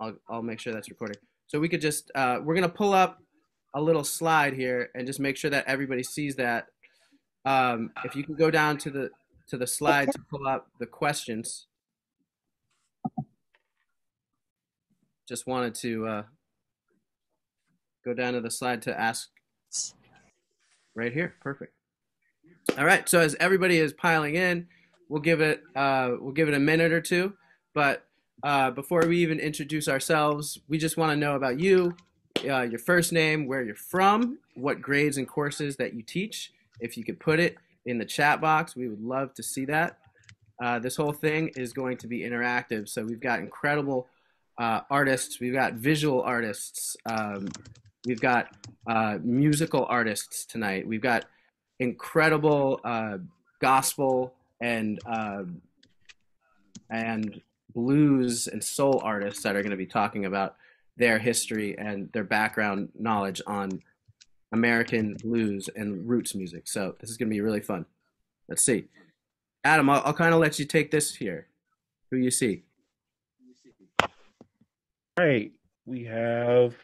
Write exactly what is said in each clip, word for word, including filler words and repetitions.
I'll, I'll make sure that's recording. So we could just, uh, we're going to pull up a little slide here and just make sure that everybody sees that. Um, if you can go down to the, to the slide to pull up the questions. Just wanted to uh, go down to the slide to ask right here. Perfect. All right. So as everybody is piling in, we'll give it, uh, we'll give it a minute or two, but Uh, before we even introduce ourselves, we just want to know about you, uh, your first name, where you're from, what grades and courses that you teach. If you could put it in the chat box, we would love to see that. Uh, this whole thing is going to be interactive. So we've got incredible uh, artists. We've got visual artists. Um, we've got uh, musical artists tonight. We've got incredible uh, gospel and uh, and blues and soul artists that are going to be talking about their history and their background knowledge on American blues and roots music. So this is going to be really fun. Let's see. Adam, I'll, I'll kind of let you take this here. Who you see? All right. We have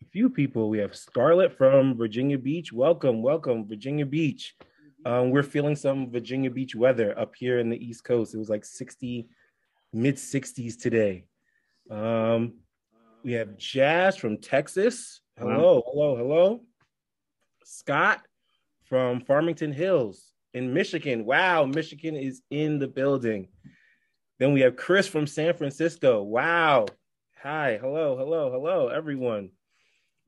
a few people. We have Scarlett from Virginia Beach. Welcome, welcome, Virginia Beach. Um, we're feeling some Virginia Beach weather up here in the East Coast. It was like sixty mid sixties today. Um, we have Jazz from Texas. Hello, hello, hello. Scott from Farmington Hills in Michigan. Wow, Michigan is in the building. Then we have Chris from San Francisco. Wow. Hi, hello, hello, hello, everyone.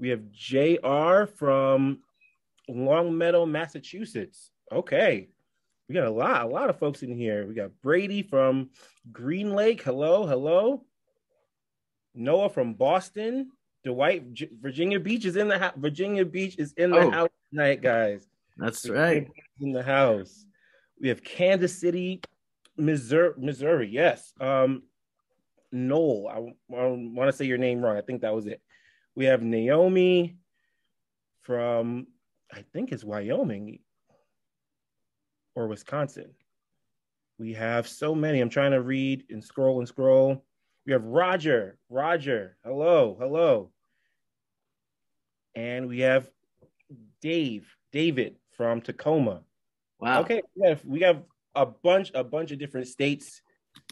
We have J R from Longmeadow, Massachusetts. Okay. We got a lot, a lot of folks in here. We got Brady from Green Lake. Hello, hello. Noah from Boston. Dwight, Virginia Beach is in the house. Virginia Beach is in the oh. house tonight, guys. That's Virginia right. In the house. We have Kansas City, Missouri. Missouri, yes. Um, Noel, I, I want to say your name wrong. I think that was it. We have Naomi from, I think it's Wyoming. Or Wisconsin. We have so many. I'm trying to read and scroll and scroll. We have Roger, Roger, hello, hello. And we have Dave, David from Tacoma. Wow. Okay, we have, we have a bunch, a bunch of different states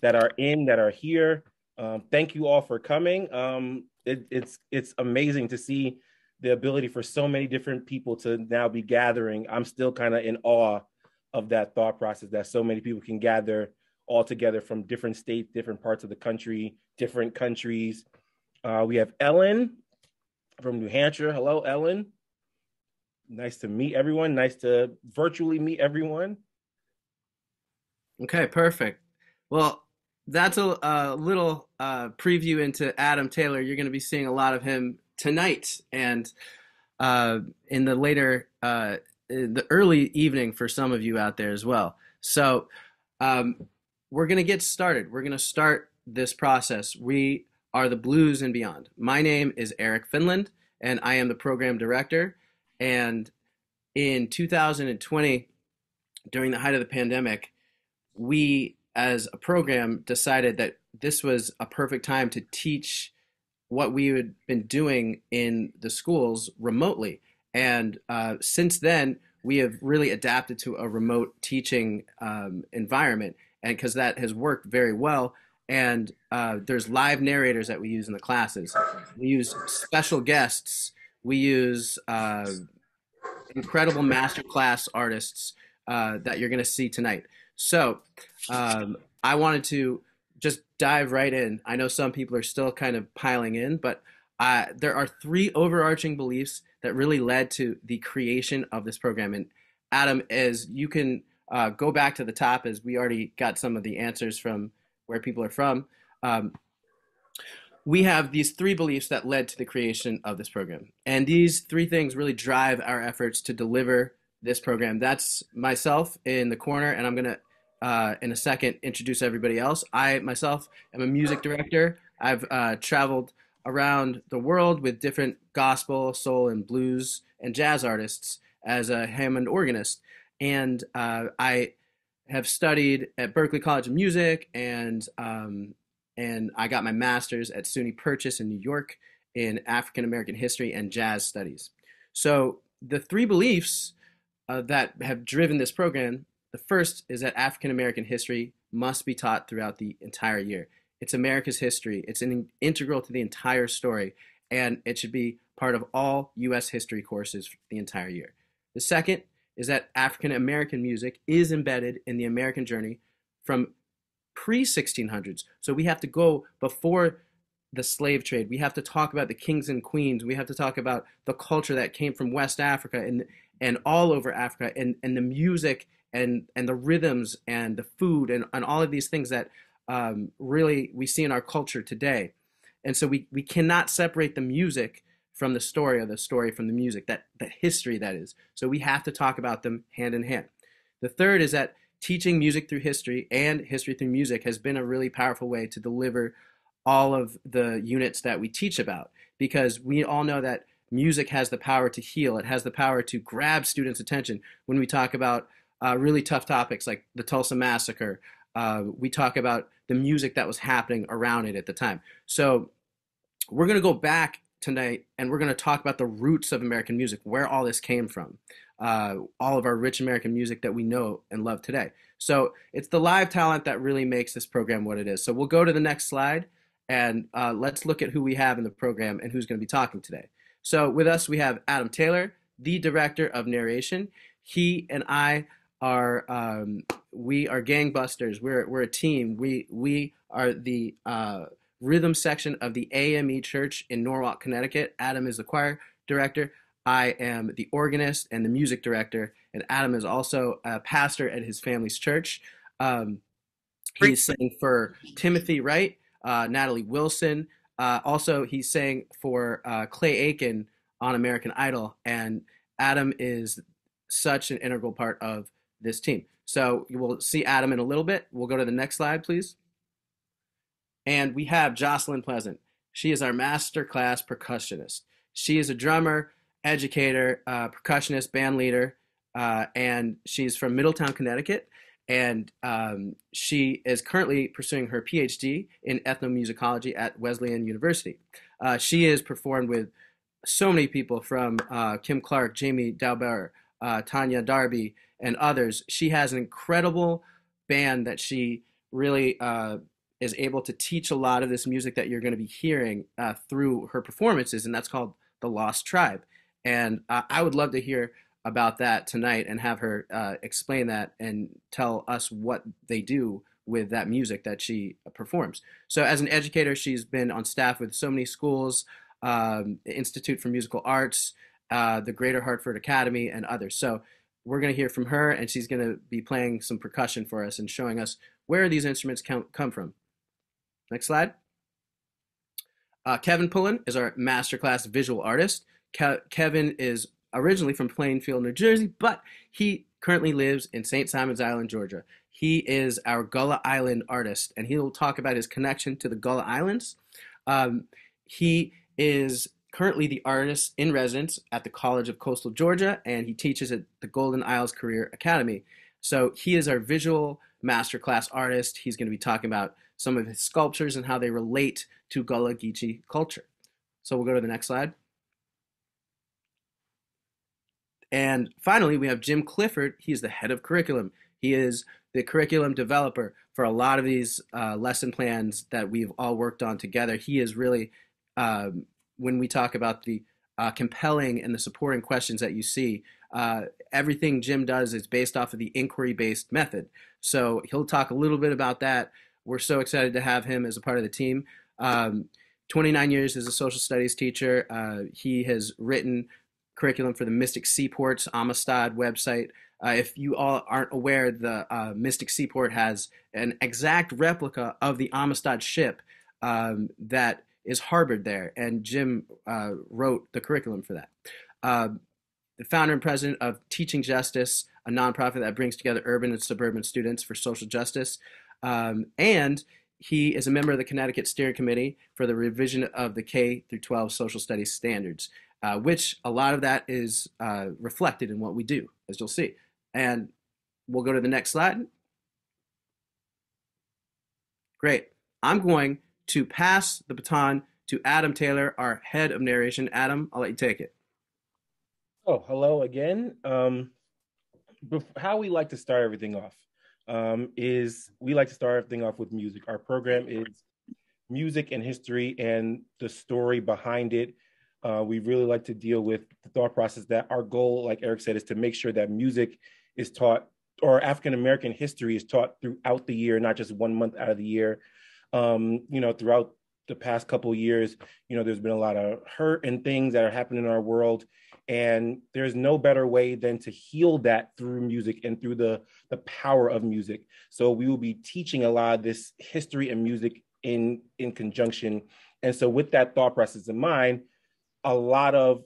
that are in, that are here. Um, thank you all for coming. Um, it, it's, it's amazing to see the ability for so many different people to now be gathering. I'm still kind of in awe of that thought process that so many people can gather all together from different states, different parts of the country, different countries. Uh, we have Ellen from New Hampshire. Hello, Ellen. Nice to meet everyone. Nice to virtually meet everyone. Okay, perfect. Well, that's a, a little uh, preview into Adam Taylor. You're gonna be seeing a lot of him tonight and uh, in the later, uh, the early evening for some of you out there as well. So um, we're going to get started. We're going to start this process. We are the Blues and Beyond. My name is Eric Finland, and I am the program director. And in two thousand twenty, during the height of the pandemic, we as a program decided that this was a perfect time to teach what we had been doing in the schools remotely. And uh, since then, we have really adapted to a remote teaching um, environment, and because that has worked very well. And uh, there's live narrators that we use in the classes. We use special guests. We use uh, incredible masterclass artists uh, that you're going to see tonight. So um, I wanted to just dive right in. I know some people are still kind of piling in, but uh, there are three overarching beliefs that really led to the creation of this program. And Adam, as you can uh, go back to the top, as we already got some of the answers from where people are from, um, we have these three beliefs that led to the creation of this program. And these three things really drive our efforts to deliver this program. That's myself in the corner, and I'm gonna, uh, in a second, introduce everybody else. I, myself, am a music director. I've uh, traveled around the world with different gospel, soul, and blues and jazz artists as a Hammond organist. And uh, I have studied at Berklee College of Music and um, and I got my master's at SUNY Purchase in New York in African American history and jazz studies. So the three beliefs uh, that have driven this program, the first is that African American history must be taught throughout the entire year. It's America's history. It's an integral to the entire story, and it should be part of all U S history courses for the entire year. The second is that African American music is embedded in the American journey from pre sixteen hundreds. So we have to go before the slave trade. We have to talk about the kings and queens. We have to talk about the culture that came from West Africa and and all over Africa, and, and the music and, and the rhythms and the food and, and all of these things that um, really we see in our culture today. And so we, we cannot separate the music from the story, or the story from the music, that, that history that is. So we have to talk about them hand in hand. The third is that teaching music through history and history through music has been a really powerful way to deliver all of the units that we teach about, because we all know that music has the power to heal. It has the power to grab students' attention. When we talk about uh, really tough topics like the Tulsa Massacre, uh, we talk about the music that was happening around it at the time. So we're going to go back tonight, and we're going to talk about the roots of American music, where all this came from, uh, all of our rich American music that we know and love today. So it's the live talent that really makes this program what it is. So we'll go to the next slide, and uh, let's look at who we have in the program and who's going to be talking today. So with us, we have Adam Taylor, the director of narration. He and I are, um, we are gangbusters. We're, we're a team. We, we are the uh, rhythm section of the A M E Church in Norwalk, Connecticut. Adam is the choir director. I am the organist and the music director. And Adam is also a pastor at his family's church. Um, he is singing for Timothy Wright, uh, Natalie Wilson. Uh, also, he sang for uh, Clay Aiken on American Idol. And Adam is such an integral part of this team. So you will see Adam in a little bit. We'll go to the next slide, please. And we have Jocelyn Pleasant. She is our masterclass percussionist. She is a drummer, educator, uh, percussionist, band leader, uh, and she's from Middletown, Connecticut. And um, she is currently pursuing her PhD in ethnomusicology at Wesleyan University. Uh, she has performed with so many people from uh, Kim Clark, Jamie Dauber, uh, Tanya Darby, and others. She has an incredible band that she really uh, is able to teach a lot of this music that you're going to be hearing uh, through her performances, and that's called The Lost Tribe. And uh, I would love to hear about that tonight and have her uh, explain that and tell us what they do with that music that she performs. So as an educator, she's been on staff with so many schools, um, the Institute for Musical Arts, uh, the Greater Hartford Academy, and others. So we're going to hear from her, and she's going to be playing some percussion for us and showing us where these instruments come from. Next slide. Uh, Kevin Pullen is our masterclass visual artist. Ke- Kevin is originally from Plainfield, New Jersey, but he currently lives in Saint Simons Island, Georgia. He is our Gullah Island artist, and he'll talk about his connection to the Gullah Islands. Um, he is currently the artist in residence at the College of Coastal Georgia, and he teaches at the Golden Isles Career Academy. So he is our visual masterclass artist. He's going to be talking about some of his sculptures and how they relate to Gullah Geechee culture. So we'll go to the next slide. And finally, we have Jim Clifford. He is the head of curriculum. He is the curriculum developer for a lot of these uh, lesson plans that we've all worked on together. He is really, um, when we talk about the uh, compelling and the supporting questions that you see, uh, everything Jim does is based off of the inquiry-based method. So he'll talk a little bit about that. We're so excited to have him as a part of the team. Um, twenty-nine years as a social studies teacher. Uh, he has written curriculum for the Mystic Seaport's Amistad website. Uh, if you all aren't aware, the uh, Mystic Seaport has an exact replica of the Amistad ship um, that is harbored there, and Jim uh, wrote the curriculum for that. Uh, the founder and president of Teaching Justice, a nonprofit that brings together urban and suburban students for social justice, um, and he is a member of the Connecticut Steering Committee for the revision of the K through twelve social studies standards. Uh, which a lot of that is uh, reflected in what we do, as you'll see. And we'll go to the next slide. Great. I'm going to pass the baton to Adam Taylor, our head of narration. Adam, I'll let you take it. Oh, hello again. Um, how we like to start everything off um, is we like to start everything off with music. Our program is music and history and the story behind it. Uh, we really like to deal with the thought process that our goal, like Eric said, is to make sure that music is taught, or African-American history is taught throughout the year, not just one month out of the year. Um, you know, throughout the past couple of years, you know, there's been a lot of hurt and things that are happening in our world. And there's no better way than to heal that through music and through the, the power of music. So we will be teaching a lot of this history and music in, in conjunction. And so with that thought process in mind, a lot of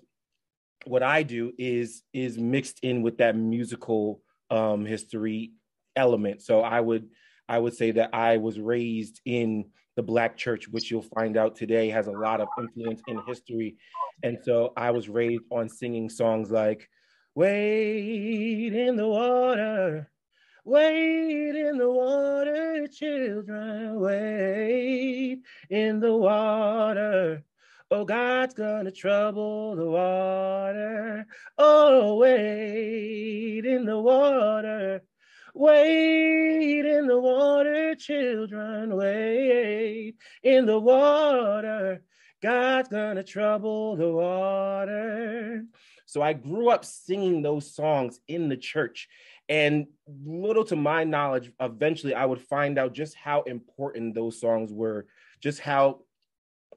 what I do is is mixed in with that musical um, history element. So I would I would say that I was raised in the Black church, which you'll find out today has a lot of influence in history. And so I was raised on singing songs like, "Wade in the water, wade in the water, children, wade in the water. Oh, God's gonna trouble the water. Oh, wade in the water. Wade in the water, children. Wade in the water. God's gonna trouble the water." So I grew up singing those songs in the church. And little to my knowledge, eventually I would find out just how important those songs were, just how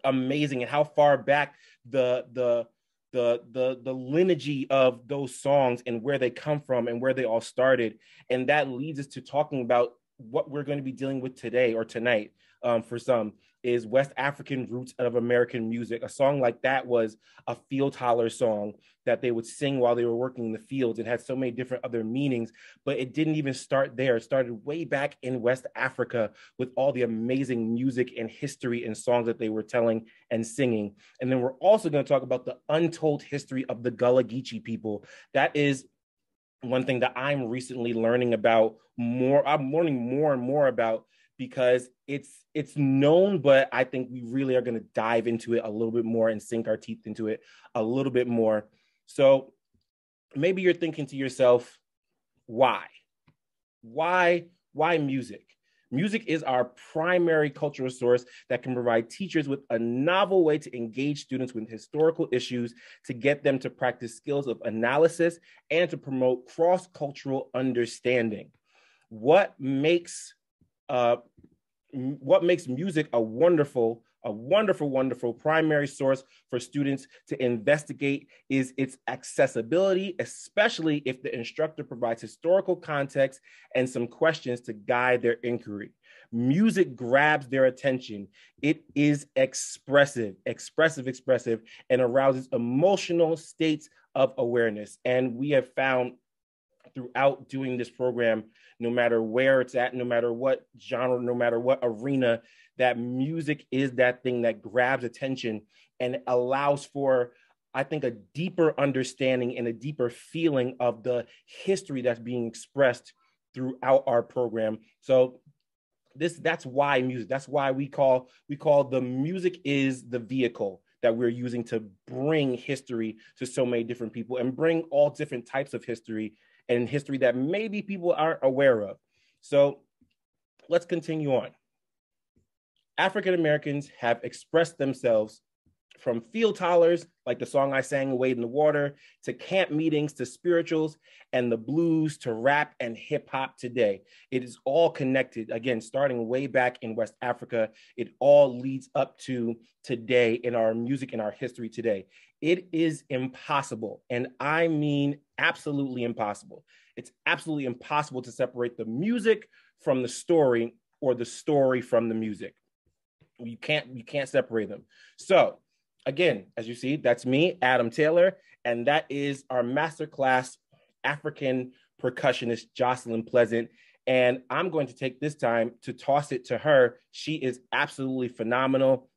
amazing and how far back the the the the the lineage of those songs and where they come from and where they all started. And that leads us to talking about what we're going to be dealing with today, or tonight um, for some, is West African roots of American music. A song like that was a field holler song that they would sing while they were working in the fields, and had so many different other meanings, but it didn't even start there. It started way back in West Africa with all the amazing music and history and songs that they were telling and singing. And then we're also going to talk about the untold history of the Gullah Geechee people. That is one thing that I'm recently learning about more, I'm learning more and more about, because it's it's known, but I think we really are going to dive into it a little bit more and sink our teeth into it a little bit more. So maybe you're thinking to yourself, why? Why, why music? Music is our primary cultural source that can provide teachers with a novel way to engage students with historical issues, to get them to practice skills of analysis, and to promote cross-cultural understanding. What makes Uh, what makes music a wonderful, a wonderful, wonderful primary source for students to investigate is its accessibility, especially if the instructor provides historical context and some questions to guide their inquiry. Music grabs their attention. It is expressive, expressive, expressive, and arouses emotional states of awareness. And we have found throughout doing this program, no matter where it's at, no matter what genre, no matter what arena, that music is that thing that grabs attention and allows for, I think, a deeper understanding and a deeper feeling of the history that's being expressed throughout our program. So this, that's why music, that's why we call, we call the music is the vehicle that we're using to bring history to so many different people, and bring all different types of history, and history that maybe people aren't aware of. So let's continue on. African Americans have expressed themselves from field hollers, like the song I sang, Wade in the Water, to camp meetings, to spirituals, and the blues, to rap and hip hop today. It is all connected, again, starting way back in West Africa. It all leads up to today in our music and our history today. It is impossible, and I mean absolutely impossible. It's absolutely impossible to separate the music from the story, or the story from the music. You can't, you can't separate them. So again, as you see, that's me, Adam Taylor, and that is our masterclass African percussionist, Jocelyn Pleasant. And I'm going to take this time to toss it to her. She is absolutely phenomenal.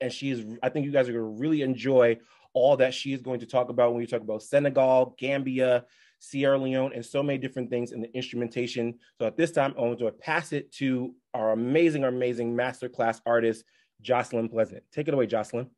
And she is, I think you guys are going to really enjoy all that she is going to talk about when we talk about Senegal, Gambia, Sierra Leone, and so many different things in the instrumentation. So at this time, I want to pass it to our amazing, amazing masterclass artist, Jocelyn Pleasant. Take it away, Jocelyn.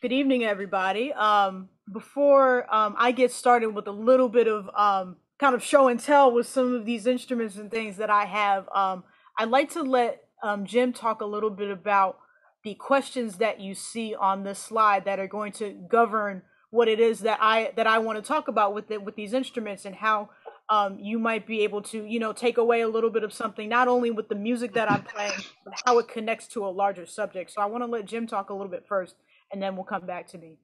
Good evening, everybody. Um, before um, I get started with a little bit of um, kind of show and tell with some of these instruments and things that I have, um, I'd like to let um, Jim talk a little bit about the questions that you see on this slide that are going to govern what it is that I that I want to talk about with the, with these instruments, and how um, you might be able to, you know, take away a little bit of something, not only with the music that I'm playing, but how it connects to a larger subject. So I want to let Jim talk a little bit first, and then we'll come back to me.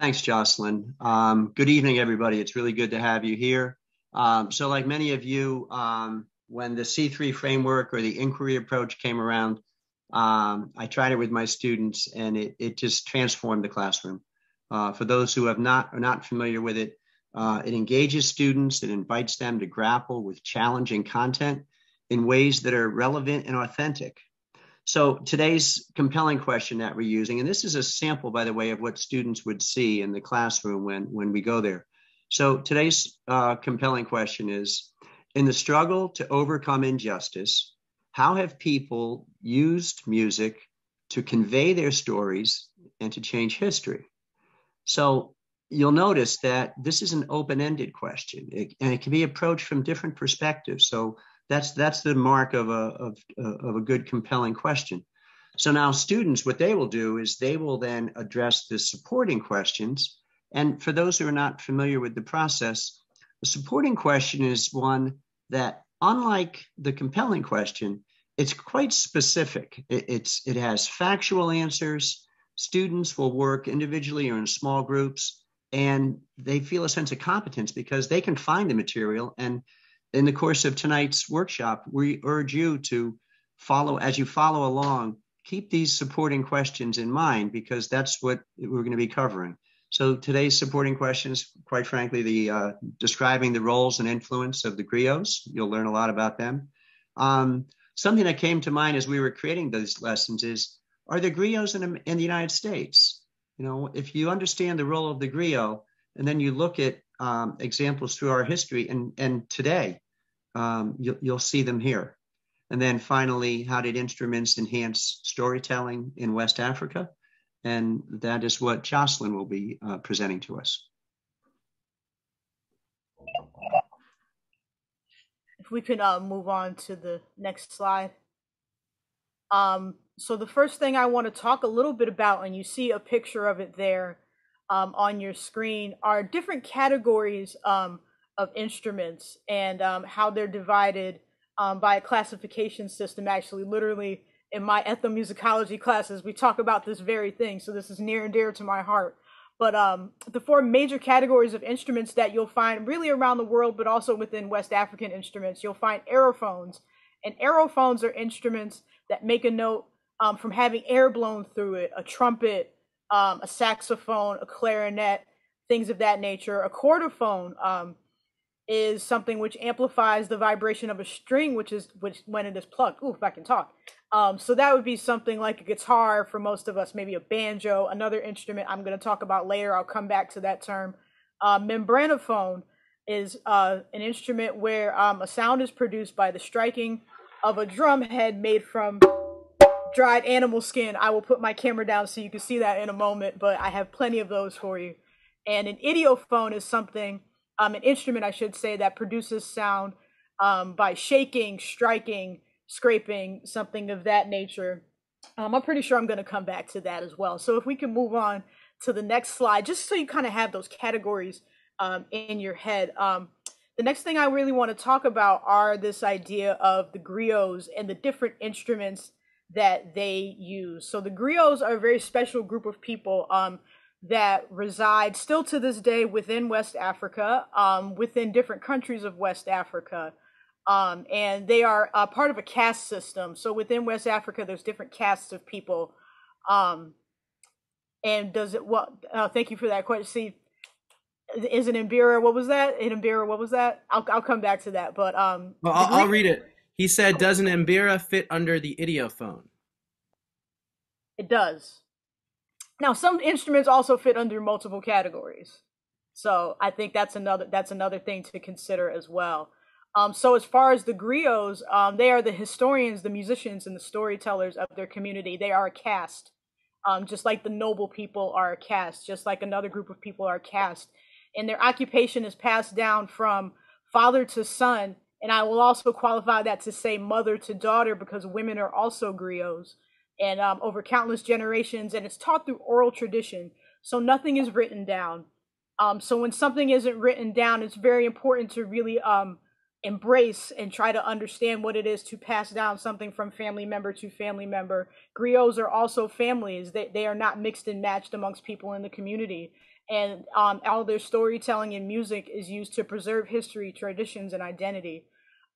Thanks, Jocelyn. Um, good evening, everybody. It's really good to have you here. Um, so like many of you, um, when the C three framework or the inquiry approach came around, um, I tried it with my students, and it, it just transformed the classroom. Uh, for those who have not, are not familiar with it, uh, it engages students, it invites them to grapple with challenging content in ways that are relevant and authentic. So today's compelling question that we're using, and this is a sample, by the way, of what students would see in the classroom when, when we go there. So today's uh, compelling question is, in the struggle to overcome injustice, how have people used music to convey their stories and to change history? So you'll notice that this is an open-ended question, it, and it can be approached from different perspectives. So That's, that's the mark of a, of, of a good, compelling question. So now students, what they will do is they will then address the supporting questions. And for those who are not familiar with the process, the supporting question is one that, unlike the compelling question, it's quite specific. It, it's, it has factual answers. Students will work individually or in small groups, and they feel a sense of competence because they can find the material. And in the course of tonight's workshop, we urge you to follow, as you follow along, keep these supporting questions in mind, because that's what we're going to be covering. So today's supporting questions, quite frankly, the uh, describing the roles and influence of the griots. You'll learn a lot about them. Um, something that came to mind as we were creating those lessons is, are there griots in, in the United States? You know, if you understand the role of the griot, and then you look at Um, examples through our history and, and today, um, you'll, you'll see them here. And then finally, how did instruments enhance storytelling in West Africa? And that is what Jocelyn will be uh, presenting to us. If we could uh, move on to the next slide. Um, so the first thing I want to talk a little bit about, and you see a picture of it there, Um, on your screen, are different categories um, of instruments, and um, how they're divided um, by a classification system. Actually, literally in my ethnomusicology classes, we talk about this very thing, so this is near and dear to my heart. But um, the four major categories of instruments that you'll find really around the world, but also within West African instruments, you'll find aerophones. And aerophones are instruments that make a note um, from having air blown through it, a trumpet, Um, a saxophone, a clarinet, things of that nature. A chordophone um, is something which amplifies the vibration of a string, which is which when it is plucked. Ooh, if I can talk. Um, so that would be something like a guitar for most of us, maybe a banjo, another instrument I'm going to talk about later. I'll come back to that term. Uh, membranophone is uh, an instrument where um, a sound is produced by the striking of a drum head made from dried animal skin. I will put my camera down so you can see that in a moment, but I have plenty of those for you. And an idiophone is something, um, an instrument, I should say, that produces sound um, by shaking, striking, scraping, something of that nature. Um, I'm pretty sure I'm going to come back to that as well. So if we can move on to the next slide, just so you kind of have those categories um, in your head. Um, the next thing I really want to talk about are this idea of the griots and the different instruments that they use. So the griots are a very special group of people um, that reside still to this day within West Africa, um, within different countries of West Africa. Um, and they are uh, part of a caste system. So within West Africa, there's different castes of people. Um, and does it, what, uh, thank you for that question. See, is it Mbira, what was that? In Mbira, what was that? I'll, I'll come back to that, but. Um, well, I'll, I'll read it. He said, does an mbira fit under the idiophone? It does. Now, some instruments also fit under multiple categories. So I think that's another, that's another thing to consider as well. Um, so as far as the griots, um, they are the historians, the musicians, and the storytellers of their community. They are a caste, um, just like the noble people are a caste, just like another group of people are a caste. And their occupation is passed down from father to son. And I will also qualify that to say mother to daughter, because women are also griots, and um, over countless generations. And it's taught through oral tradition. So nothing is written down. Um, so when something isn't written down, it's very important to really um, embrace and try to understand what it is to pass down something from family member to family member. Griots are also families. They, they are not mixed and matched amongst people in the community. And um, all their storytelling and music is used to preserve history, traditions, and identity.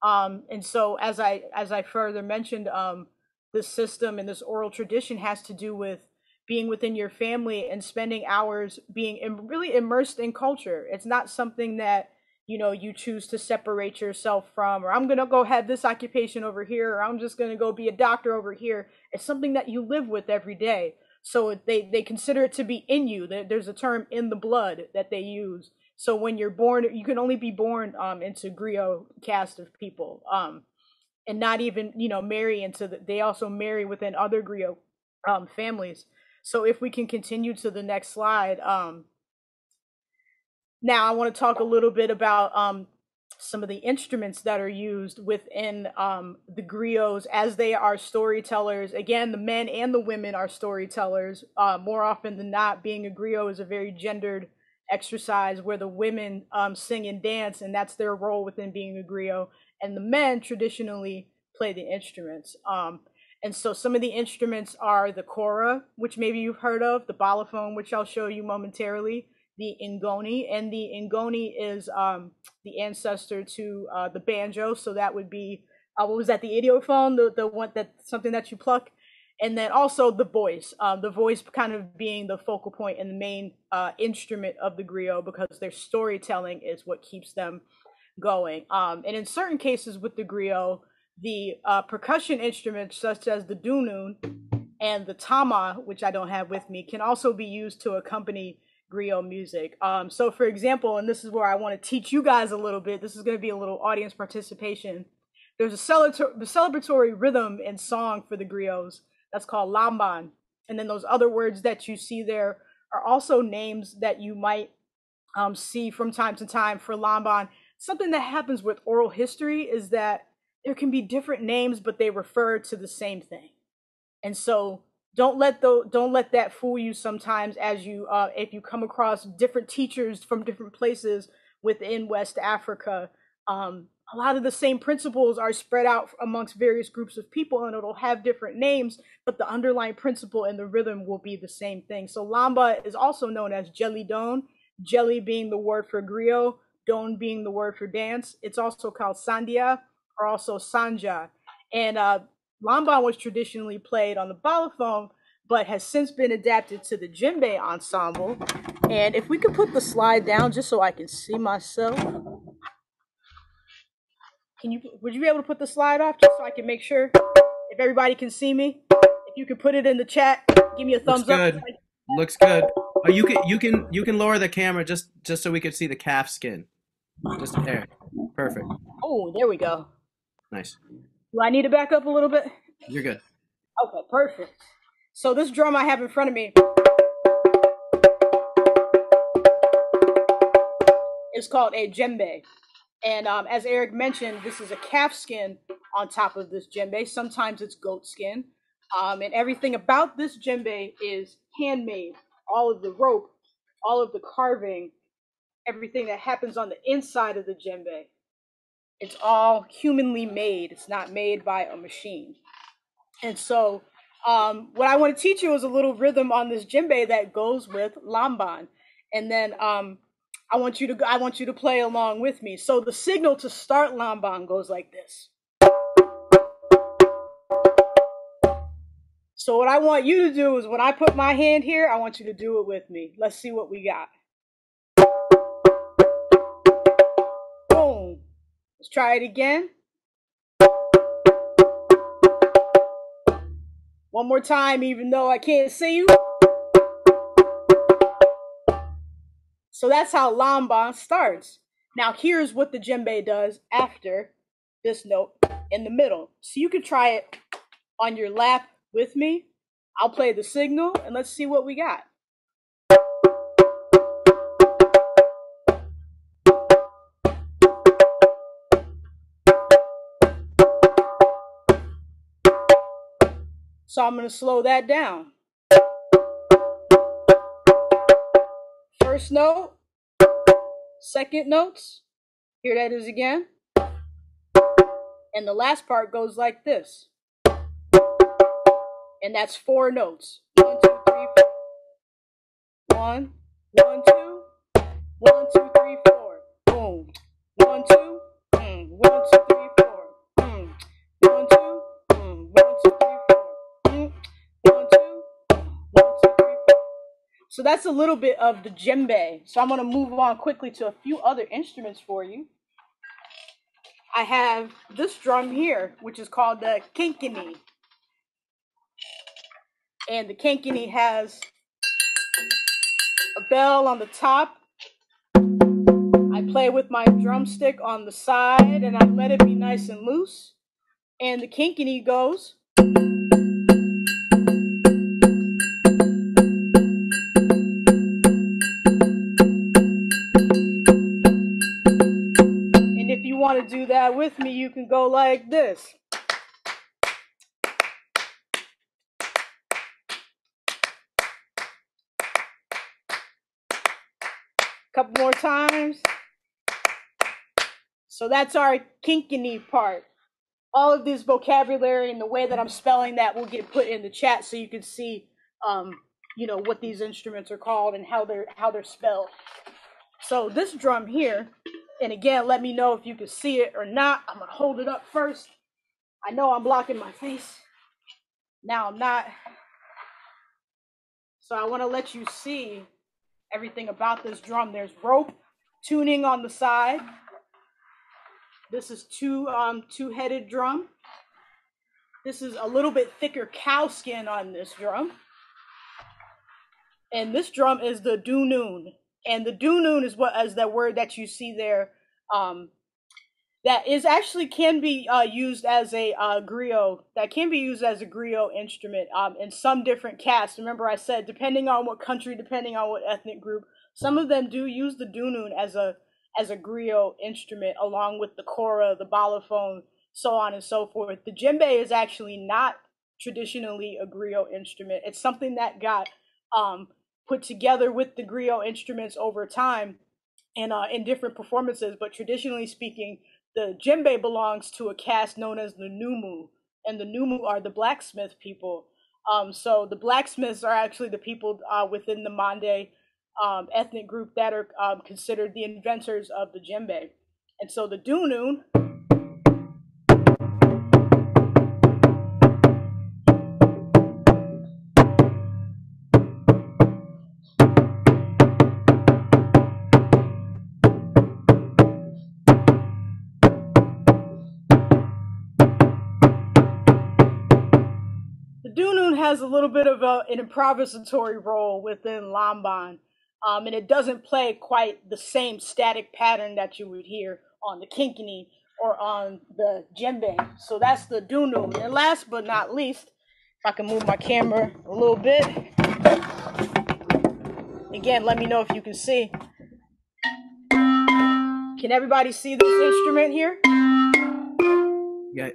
Um, and so as I, as I further mentioned, um, this system and this oral tradition has to do with being within your family and spending hours being im- really immersed in culture. It's not something that, you know, you choose to separate yourself from, or I'm going to go have this occupation over here, or I'm just going to go be a doctor over here. It's something that you live with every day. So they, they consider it to be in you. There's a term, in the blood, that they use. So when you're born, you can only be born um, into griot caste of people, um, and not even, you know, marry into the, they also marry within other griot um, families. So if we can continue to the next slide. Um, now I want to talk a little bit about um, some of the instruments that are used within um, the griots, as they are storytellers. Again, the men and the women are storytellers. Uh, more often than not, being a griot is a very gendered exercise where the women um, sing and dance, and that's their role within being a griot. And the men traditionally play the instruments. Um, and so some of the instruments are the kora, which maybe you've heard of, the balafon, which I'll show you momentarily, the n'goni, and the n'goni is um, the ancestor to uh, the banjo. So that would be, uh, what was that, the idiophone, the, the one that, something that you pluck. And then also the voice, um, the voice kind of being the focal point and the main uh, instrument of the griot, because their storytelling is what keeps them going. Um, and in certain cases with the griot, the uh, percussion instruments such as the dunun and the tama, which I don't have with me, can also be used to accompany griot music. Um, so for example, and this is where I want to teach you guys a little bit, this is going to be a little audience participation. There's a celebratory, celebratory rhythm and song for the griots that's called lamban. And then those other words that you see there are also names that you might um, see from time to time for lamban. Something that happens with oral history is that there can be different names, but they refer to the same thing. And so Don't let the, don't let that fool you sometimes as you, uh, if you come across different teachers from different places within West Africa. Um, a lot of the same principles are spread out amongst various groups of people, and it'll have different names, but the underlying principle and the rhythm will be the same thing. So lamba is also known as jelly don, jelly being the word for griot, don being the word for dance. It's also called sandia, or also sanja. And uh, Lamban was traditionally played on the balafon, but has since been adapted to the djembe ensemble. And if we could put the slide down just so I can see myself. Can you, would you be able to put the slide off just so I can make sure if everybody can see me? If you could put it in the chat, give me a thumbs up. Looks good. Looks good. Oh, you can you can you can lower the camera just just so we could see the calf skin. Just there. Perfect. Oh, there we go. Nice. Do I need to back up a little bit? You're good. Okay, perfect. So this drum I have in front of me is called a djembe. And um, as Eric mentioned, this is a calf skin on top of this djembe. Sometimes it's goat skin. Um, and everything about this djembe is handmade. All of the rope, all of the carving, everything that happens on the inside of the djembe. It's all humanly made. It's not made by a machine. And so um, what I want to teach you is a little rhythm on this djembe that goes with lamban. And then um, I want you to I want you to play along with me. So the signal to start lamban goes like this. So what I want you to do is when I put my hand here, I want you to do it with me. Let's see what we got. Boom. Let's try it again. One more time, even though I can't see you. So that's how lamban starts. Now here's what the djembe does after this note in the middle. So you can try it on your lap with me. I'll play the signal and let's see what we got. So I'm going to slow that down. First note, second notes, here that is again, and the last part goes like this, and that's four notes, one, two, three, four, one, one, two, one, two, three, four, boom, one, two, mm, one, two, three, four, mm, one, two, mm, one, two, three, So that's a little bit of the djembe. So I'm going to move on quickly to a few other instruments for you. I have this drum here, which is called the kenkeni. And the kenkeni has a bell on the top. I play with my drumstick on the side and I let it be nice and loose. And the kenkeni goes. Want to do that with me, you can go like this. Couple more times. So that's our kenkeni part. All of this vocabulary and the way that I'm spelling that will get put in the chat so you can see um, you know, what these instruments are called and how they're how they're spelled. So this drum here, and again, let me know if you can see it or not. I'm going to hold it up first. I know I'm blocking my face. Now I'm not. So I want to let you see everything about this drum. There's rope tuning on the side. This is two, um, two-headed drum. This is a little bit thicker cow skin on this drum. And this drum is the dunun. And the dunun is what is that word that you see there, um, that is actually can be uh, used as a uh, griot. That can be used as a griot instrument um, in some different castes. Remember, I said depending on what country, depending on what ethnic group, some of them do use the dunun as a as a griot instrument, along with the kora, the balafon, so on and so forth. The djembe is actually not traditionally a griot instrument. It's something that got Um, put together with the griot instruments over time and uh, in different performances, but traditionally speaking, the djembe belongs to a caste known as the Numu, and the Numu are the blacksmith people. Um, so the blacksmiths are actually the people uh, within the Mande um, ethnic group that are um, considered the inventors of the djembe. And so the dunun has a little bit of a, an improvisatory role within lamban, um, and it doesn't play quite the same static pattern that you would hear on the kenkeni or on the djembe. So that's the dunun. And last but not least, if I can move my camera a little bit, again, let me know if you can see. Can everybody see this instrument here? Yeah.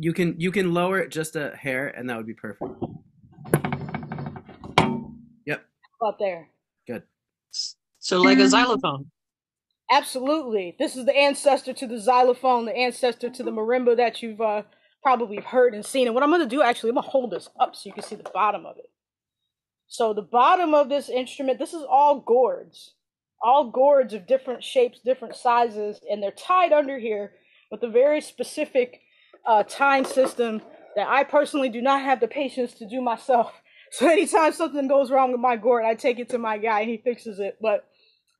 You can you can lower it just a hair, and that would be perfect. Yep. About there. Good. So like a xylophone. Absolutely. This is the ancestor to the xylophone, the ancestor to the marimba that you've uh, probably heard and seen. And what I'm going to do, actually, I'm going to hold this up so you can see the bottom of it. So the bottom of this instrument, this is all gourds. All gourds of different shapes, different sizes, and they're tied under here with a very specific Uh, time system that I personally do not have the patience to do myself. So anytime something goes wrong with my gourd, I take it to my guy and he fixes it. But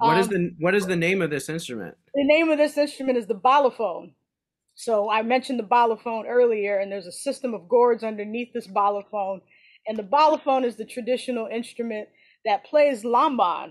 um, what is the what is the name of this instrument? The name of this instrument is the balafon. So I mentioned the balafon earlier, and there's a system of gourds underneath this balafon, and the balafon is the traditional instrument that plays lamban.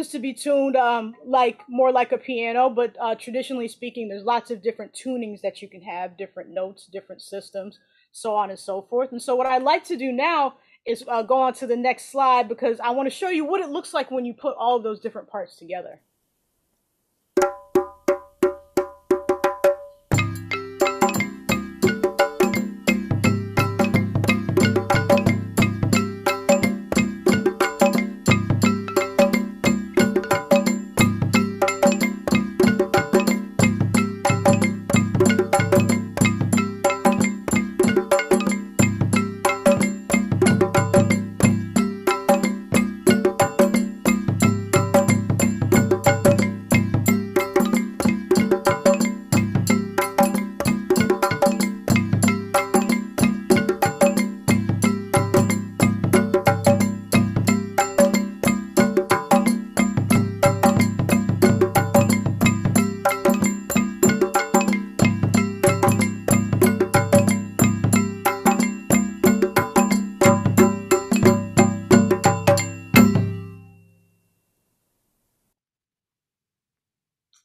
happens to be tuned um, like more like a piano, but uh, traditionally speaking, there's lots of different tunings that you can have, different notes, different systems, so on and so forth. And so what I'd like to do now is uh, go on to the next slide, because I want to show you what it looks like when you put all of those different parts together.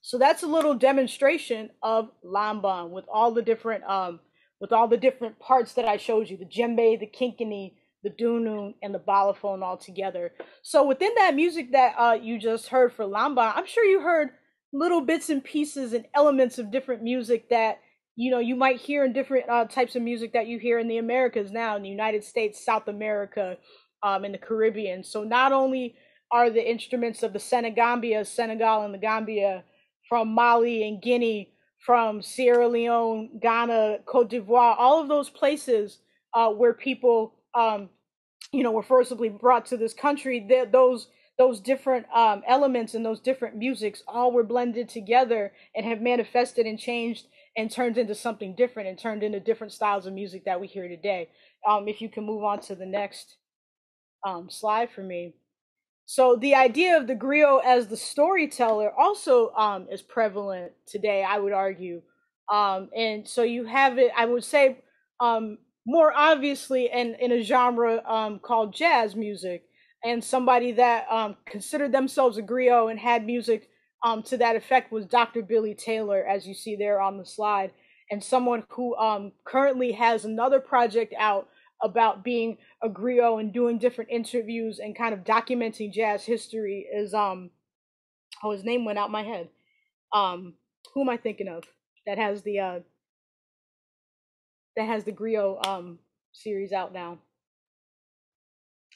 So that's a little demonstration of lamban with all the different um, with all the different parts that I showed you, the djembe, the kenkeni, the dunun, and the balafon all together. So within that music that uh, you just heard for lamban, I'm sure you heard little bits and pieces and elements of different music that you know you might hear in different uh, types of music that you hear in the Americas now, in the United States, South America, um, and the Caribbean. So not only are the instruments of the Senegambia, Senegal, and the Gambia, from Mali and Guinea, from Sierra Leone, Ghana, Cote d'Ivoire, all of those places uh, where people, um, you know, were forcibly brought to this country, th those those different um, elements and those different musics all were blended together and have manifested and changed and turned into something different and turned into different styles of music that we hear today. Um, if you can move on to the next um, slide for me. So the idea of the griot as the storyteller also um, is prevalent today, I would argue. Um, and so you have it, I would say, um, more obviously in, in a genre um, called jazz music. And somebody that um, considered themselves a griot and had music um, to that effect was Doctor Billy Taylor, as you see there on the slide. And someone who um, currently has another project out about being a griot and doing different interviews and kind of documenting jazz history is um oh his name went out my head um who am I thinking of that has the uh that has the griot um series out now.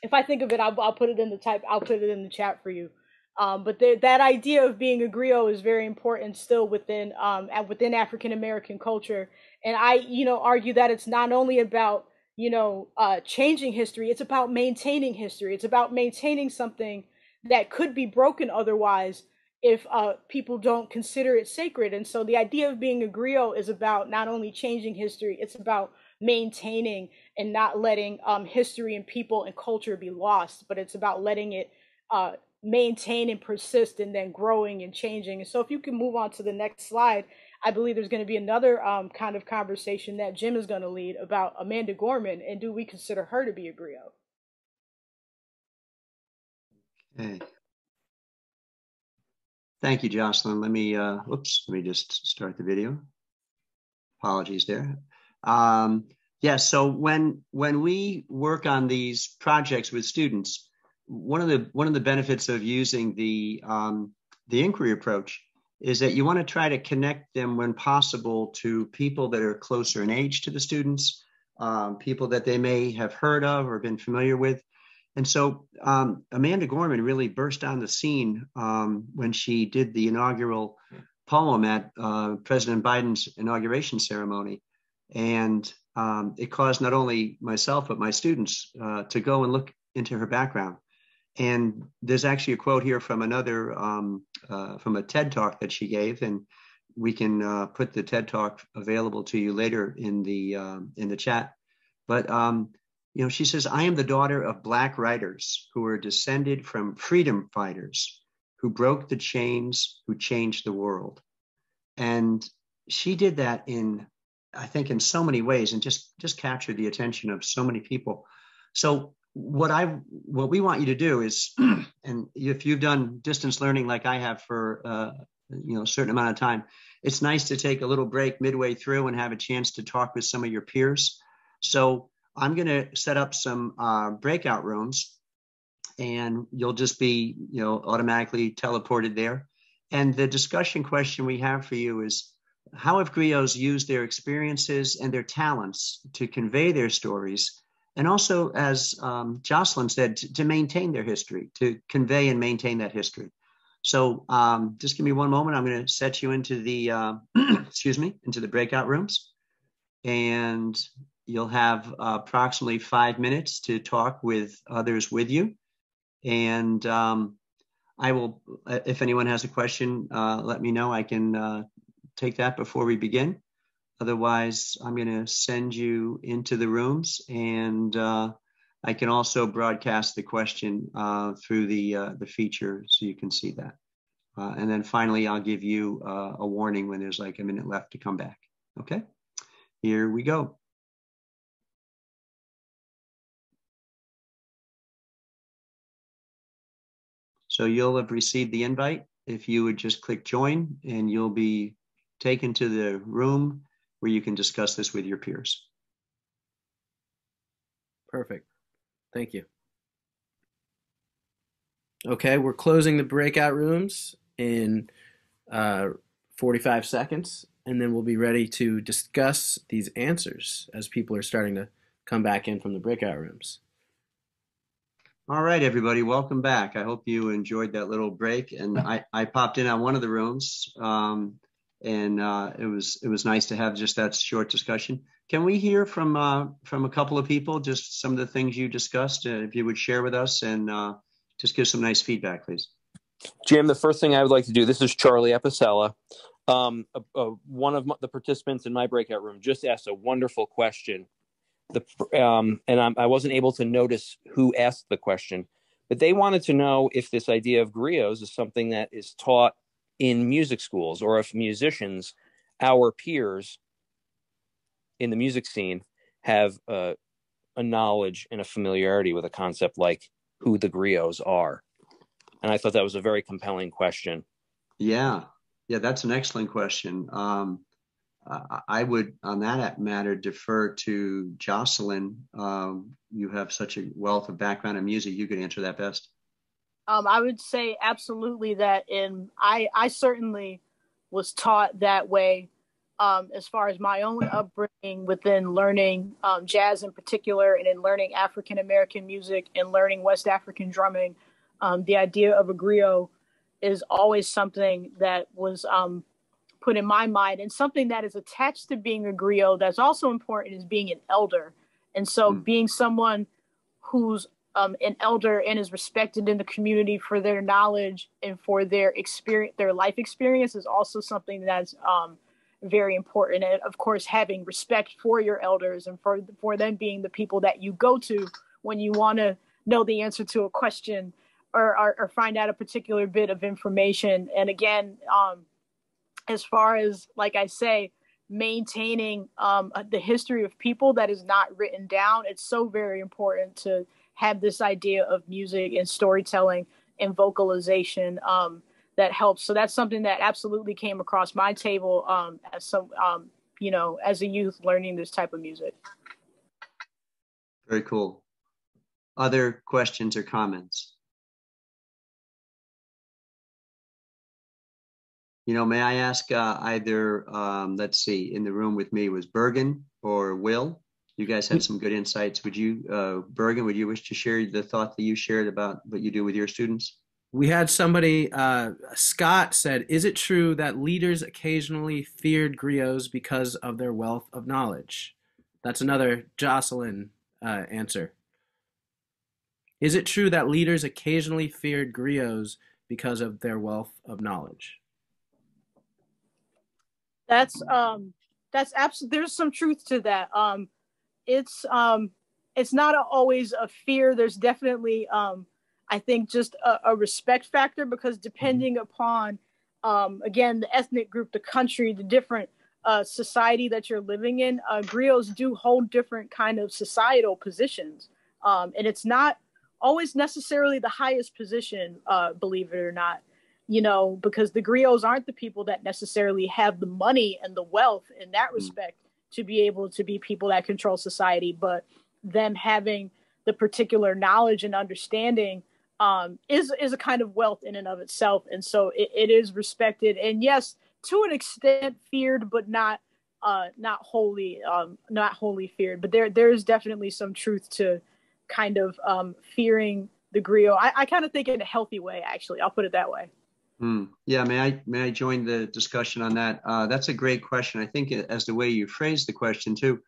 If I think of it, I'll, I'll put it in the type I'll put it in the chat for you. Um, but the, that idea of being a griot is very important still within um within African American culture, and I you know argue that it's not only about you know, uh, changing history. It's about maintaining history. It's about maintaining something that could be broken otherwise if uh, people don't consider it sacred. And so the idea of being a griot is about not only changing history, it's about maintaining and not letting um, history and people and culture be lost, but it's about letting it uh, maintain and persist and then growing and changing. And so if you can move on to the next slide, I believe there's going to be another um, kind of conversation that Jim is going to lead about Amanda Gorman, and do we consider her to be a griot? Okay. Thank you, Jocelyn. Let me, uh, oops, let me just start the video. Apologies there. Um, yes, yeah, so when, when we work on these projects with students, one of the, one of the benefits of using the, um, the inquiry approach is that you want to try to connect them when possible to people that are closer in age to the students, um, people that they may have heard of or been familiar with. And so um, Amanda Gorman really burst on the scene um, when she did the inaugural poem at uh, President Biden's inauguration ceremony. And um, it caused not only myself, but my students uh, to go and look into her background. And there's actually a quote here from another, um, uh, from a TED Talk that she gave, and we can uh, put the TED Talk available to you later in the, um, in the chat. But, um, you know, she says, "I am the daughter of Black writers who are descended from freedom fighters who broke the chains, who changed the world." And she did that in, I think, in so many ways, and just, just captured the attention of so many people. So what I what we want you to do is, and if you've done distance learning like I have for uh, you know a certain amount of time, it's nice to take a little break midway through and have a chance to talk with some of your peers. So I'm going to set up some uh, breakout rooms, and you'll just be you know automatically teleported there. And the discussion question we have for you is, how have griots used their experiences and their talents to convey their stories? And also, as um, Jocelyn said, to, to maintain their history, to convey and maintain that history. So um, just give me one moment. I'm going to set you into the, uh, excuse me, into the breakout rooms. And you'll have uh, approximately five minutes to talk with others with you. And um, I will, if anyone has a question, uh, let me know. I can uh, take that before we begin. Otherwise, I'm going to send you into the rooms, and uh, I can also broadcast the question uh, through the, uh, the feature so you can see that. Uh, and then finally, I'll give you uh, a warning when there's like a minute left to come back. Okay, here we go. So you'll have received the invite. If you would just click join, and you'll be taken to the room where you can discuss this with your peers. Perfect. Thank you. Okay, we're closing the breakout rooms in uh, forty-five seconds, and then we'll be ready to discuss these answers as people are starting to come back in from the breakout rooms. All right, everybody, welcome back. I hope you enjoyed that little break. And I, I popped in on one of the rooms. Um, And uh, it was it was nice to have just that short discussion. Can we hear from uh, from a couple of people, just some of the things you discussed, uh, if you would share with us, and uh, just give some nice feedback, please. Jim, the first thing I would like to do, this is Charlie Epicella. Um, uh, uh, one of my, the participants in my breakout room just asked a wonderful question. The, um, and I'm, I wasn't able to notice who asked the question, but they wanted to know if this idea of griots is something that is taught in music schools, or if musicians, our peers in the music scene, have a, a knowledge and a familiarity with a concept like who the griots are. And I thought that was a very compelling question. Yeah, yeah, that's an excellent question. Um, I would, on that matter, defer to Jocelyn. Um, you have such a wealth of background in music, you could answer that best. Um, I would say absolutely that in, I, I certainly was taught that way um, as far as my own upbringing within learning um, jazz in particular, and in learning African-American music and learning West African drumming. Um, the idea of a griot is always something that was um, put in my mind, and something that is attached to being a griot that's also important is being an elder. And so mm. being someone who's Um, an elder and is respected in the community for their knowledge and for their experience, their life experience, is also something that's um, very important. And of course, having respect for your elders and for for them being the people that you go to when you want to know the answer to a question, or, or, or find out a particular bit of information. And again, um, as far as, like I say, maintaining um, the history of people that is not written down, it's so very important to have this idea of music and storytelling and vocalization um, that helps. So that's something that absolutely came across my table um, as some, um, you know, as a youth learning this type of music. Very cool. Other questions or comments? You know, may I ask uh, either, um, let's see, in the room with me was Bergen or Will. You guys had some good insights. Would you, uh, Bergen, would you wish to share the thought that you shared about what you do with your students? We had somebody, uh, Scott said, is it true that leaders occasionally feared griots because of their wealth of knowledge? That's another Jocelyn uh, answer. Is it true that leaders occasionally feared griots because of their wealth of knowledge? That's, um, that's absolutely, there's some truth to that. Um, It's um, it's not a, always a fear. There's definitely, um, I think, just a, a respect factor, because depending mm-hmm. upon, um, again, the ethnic group, the country, the different uh, society that you're living in, uh, griots do hold different kind of societal positions. Um, and it's not always necessarily the highest position, uh, believe it or not, you know, because the griots aren't the people that necessarily have the money and the wealth in that respect mm. to be able to be people that control society, but them having the particular knowledge and understanding um, is, is a kind of wealth in and of itself. And so it, it is respected. And yes, to an extent feared, but not, uh, not wholly, um, not wholly feared, but there, there is definitely some truth to kind of um, fearing the griot. I, I kind of think in a healthy way, actually, I'll put it that way. Mm. Yeah. May I, may I join the discussion on that? Uh, that's a great question. I think as the way you phrased the question too,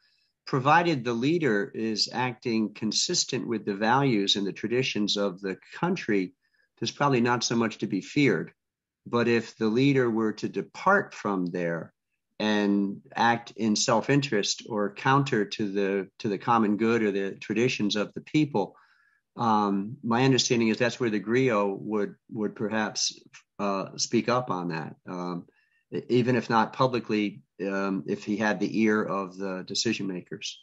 provided the leader is acting consistent with the values and the traditions of the country, there's probably not so much to be feared. But if the leader were to depart from there and act in self-interest or counter to the to the common good or the traditions of the people, um, my understanding is that's where the griot would would perhaps uh, speak up on that, um, even if not publicly, um, if he had the ear of the decision makers.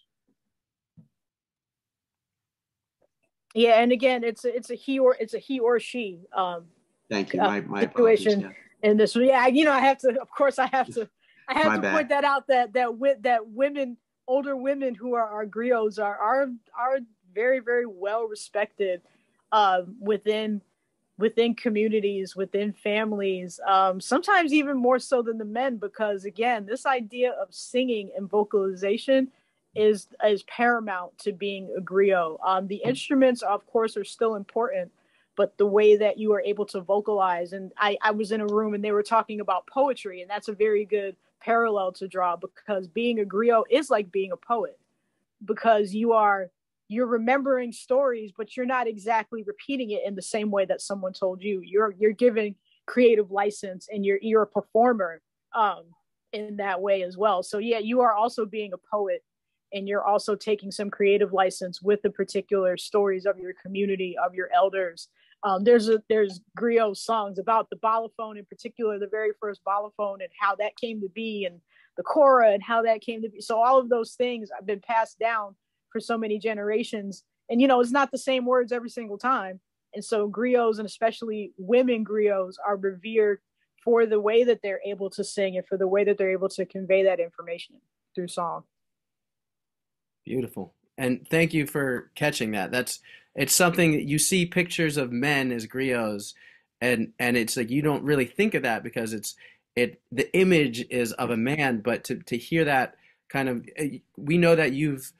Yeah, and again, it's a, it's a he or it's a he or she. Um, Thank you. My, my situation apologies, yeah. in this, yeah, you know, I have to, of course, I have to, I have my to bad. point that out that that that women, older women who are our griots are are are very very well respected uh, within within communities, within families. Um, sometimes even more so than the men, because again, this idea of singing and vocalization is is paramount to being a griot. Um, the instruments, of course, are still important. But the way that you are able to vocalize, and I, I was in a room and they were talking about poetry, and that's a very good parallel to draw, because being a griot is like being a poet, because you are, you're remembering stories, but you're not exactly repeating it in the same way that someone told you. You're, you're giving creative license, and you're, you're a performer um, in that way as well. So yeah, you are also being a poet, and you're also taking some creative license with the particular stories of your community, of your elders. Um, there's a, there's griot songs about the balafon in particular, the very first balafon and how that came to be, and the kora and how that came to be. So all of those things have been passed down for so many generations. And, you know, it's not the same words every single time. And so griots, and especially women griots, are revered for the way that they're able to sing and for the way that they're able to convey that information through song. Beautiful. And thank you for catching that. That's, it's something that you see pictures of men as griots, and, and it's like, you don't really think of that because it's, it, the image is of a man, but to, to hear that kind of, we know that you've,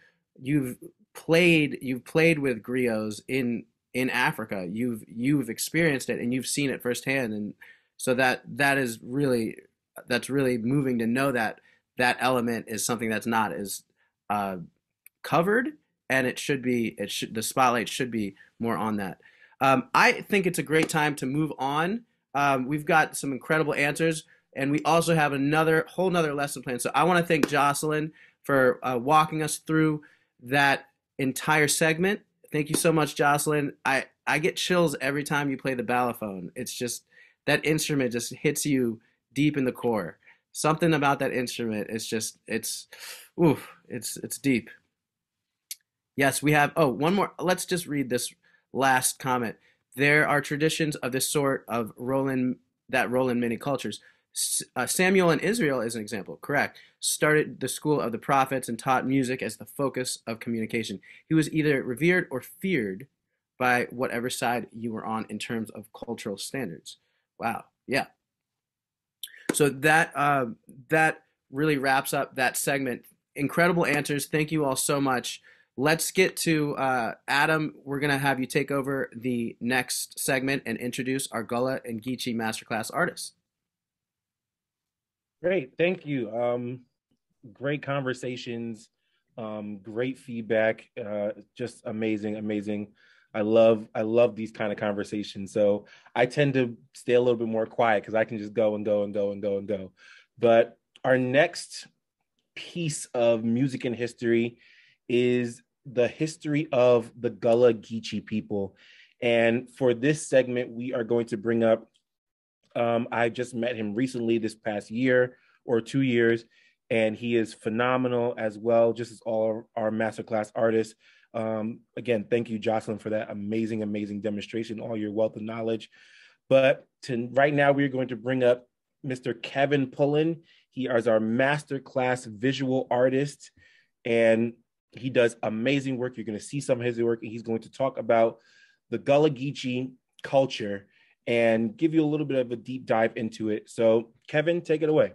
you've played, you've played with griots in, in Africa, you've, you've experienced it and you've seen it firsthand. And so that, that is really, that's really moving to know that that element is something that's not as, uh, covered. And it should be, it should, the spotlight should be more on that. Um, I think it's a great time to move on. Um, we've got some incredible answers, and we also have another whole nother lesson plan. So I want to thank Jocelyn for uh, walking us through that entire segment. Thank you so much, Jocelyn. I, I get chills every time you play the balafon. It's just, that instrument just hits you deep in the core. Something about that instrument, it's just, it's, ooh, it's, it's deep. Yes, we have, oh, one more. Let's just read this last comment. There are traditions of this sort of Roland, that roll in many cultures. S uh, Samuel in Israel is an example, correct. Started the school of the prophets and taught music as the focus of communication. He was either revered or feared by whatever side you were on in terms of cultural standards. Wow, yeah. So that, uh, that really wraps up that segment. Incredible answers. Thank you all so much. Let's get to uh, Adam. We're going to have you take over the next segment and introduce our Gullah and Geechee Masterclass artists. Great. Thank you. Um, great conversations, um, great feedback. Uh, just amazing, amazing. I love, I love these kind of conversations. So I tend to stay a little bit more quiet because I can just go and go and go and go and go. But our next piece of music and history is the history of the Gullah Geechee people. And for this segment, we are going to bring up, um, I just met him recently this past year or two years, and he is phenomenal as well, just as all our masterclass artists. Um, again, thank you, Jocelyn, for that amazing, amazing demonstration, all your wealth of knowledge. But to, right now, we're going to bring up Mister Kevin Pullen. He is our masterclass visual artist, and he does amazing work. You're going to see some of his work, and he's going to talk about the Gullah Geechee culture and give you a little bit of a deep dive into it. So, Kevin, take it away.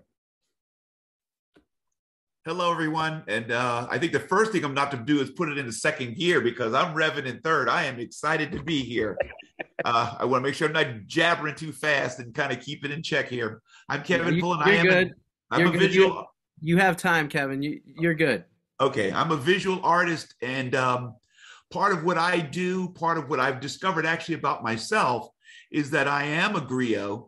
Hello, everyone. And uh, I think the first thing I'm not to do is put it into second gear because I'm revving in third. I am excited to be here. Uh, I want to make sure I'm not jabbering too fast and kind of keep it in check here. I'm Kevin Pullen. I am good. A, I'm you're a good. visual. You, you have time, Kevin. You, you're good. Okay. I'm a visual artist. And um, part of what I do, part of what I've discovered actually about myself is that I am a griot.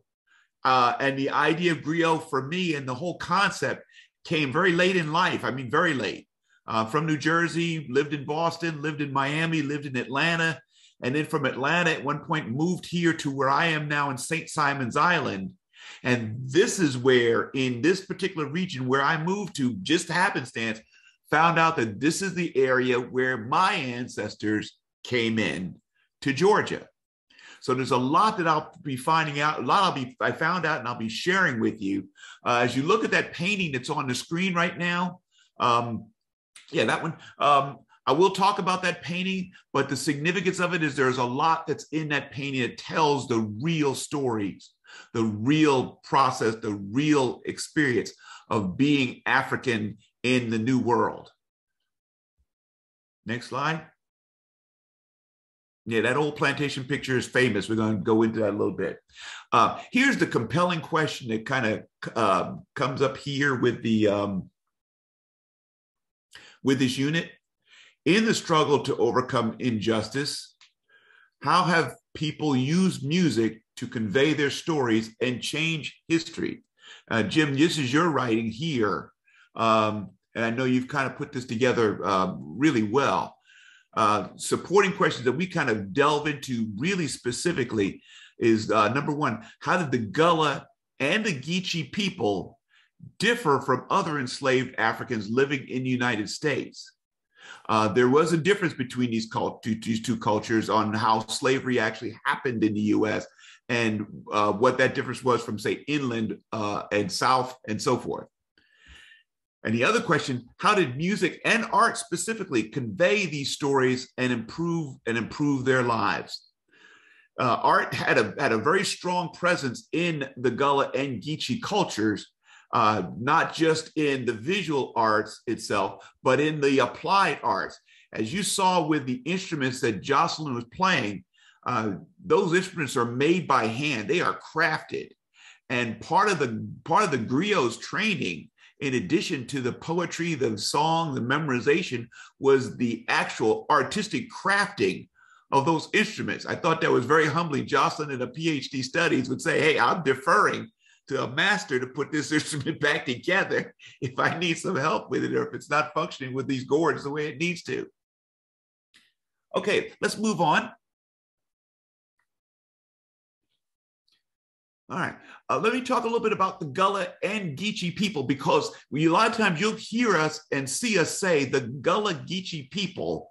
Uh, and the idea of griot for me and the whole concept came very late in life. I mean, very late. Uh, from New Jersey, lived in Boston, lived in Miami, lived in Atlanta. And then from Atlanta at one point moved here to where I am now in Saint Simon's Island. And this is where, in this particular region where I moved to, just happenstance, found out that this is the area where my ancestors came in to Georgia. So there's a lot that I'll be finding out, a lot I'll be, I found out and I'll be sharing with you. Uh, as you look at that painting that's on the screen right now, um, yeah, that one, um, I will talk about that painting, but the significance of it is there's a lot that's in that painting that tells the real stories, the real process, the real experience of being African in the New World. Next slide. Yeah, that old plantation picture is famous. We're going to go into that a little bit. Uh, here's the compelling question that kind of uh, comes up here with the um, with this unit. In the struggle to overcome injustice, how have people used music to convey their stories and change history? Uh, Jim, this is your writing here. Um, and I know you've kind of put this together uh, really well. Uh, supporting questions that we kind of delve into really specifically is uh, number one, how did the Gullah and the Geechee people differ from other enslaved Africans living in the United States? Uh, there was a difference between these, cult two, these two cultures on how slavery actually happened in the U S and uh, what that difference was from, say, inland uh, and south and so forth. And the other question, how did music and art specifically convey these stories and improve and improve their lives? Uh, art had a, had a very strong presence in the Gullah and Geechee cultures, uh, not just in the visual arts itself, but in the applied arts. As you saw with the instruments that Jocelyn was playing, uh, those instruments are made by hand. They are crafted. And part of the, part of the griot's training, in addition to the poetry, the song, the memorization, was the actual artistic crafting of those instruments. I thought that was very humbling. Jocelyn in a PhD studies would say, hey, I'm deferring to a master to put this instrument back together if I need some help with it or if it's not functioning with these gourds the way it needs to. Okay, let's move on. All right, uh, let me talk a little bit about the Gullah and Geechee people, because we, a lot of times you'll hear us and see us say the Gullah Geechee people,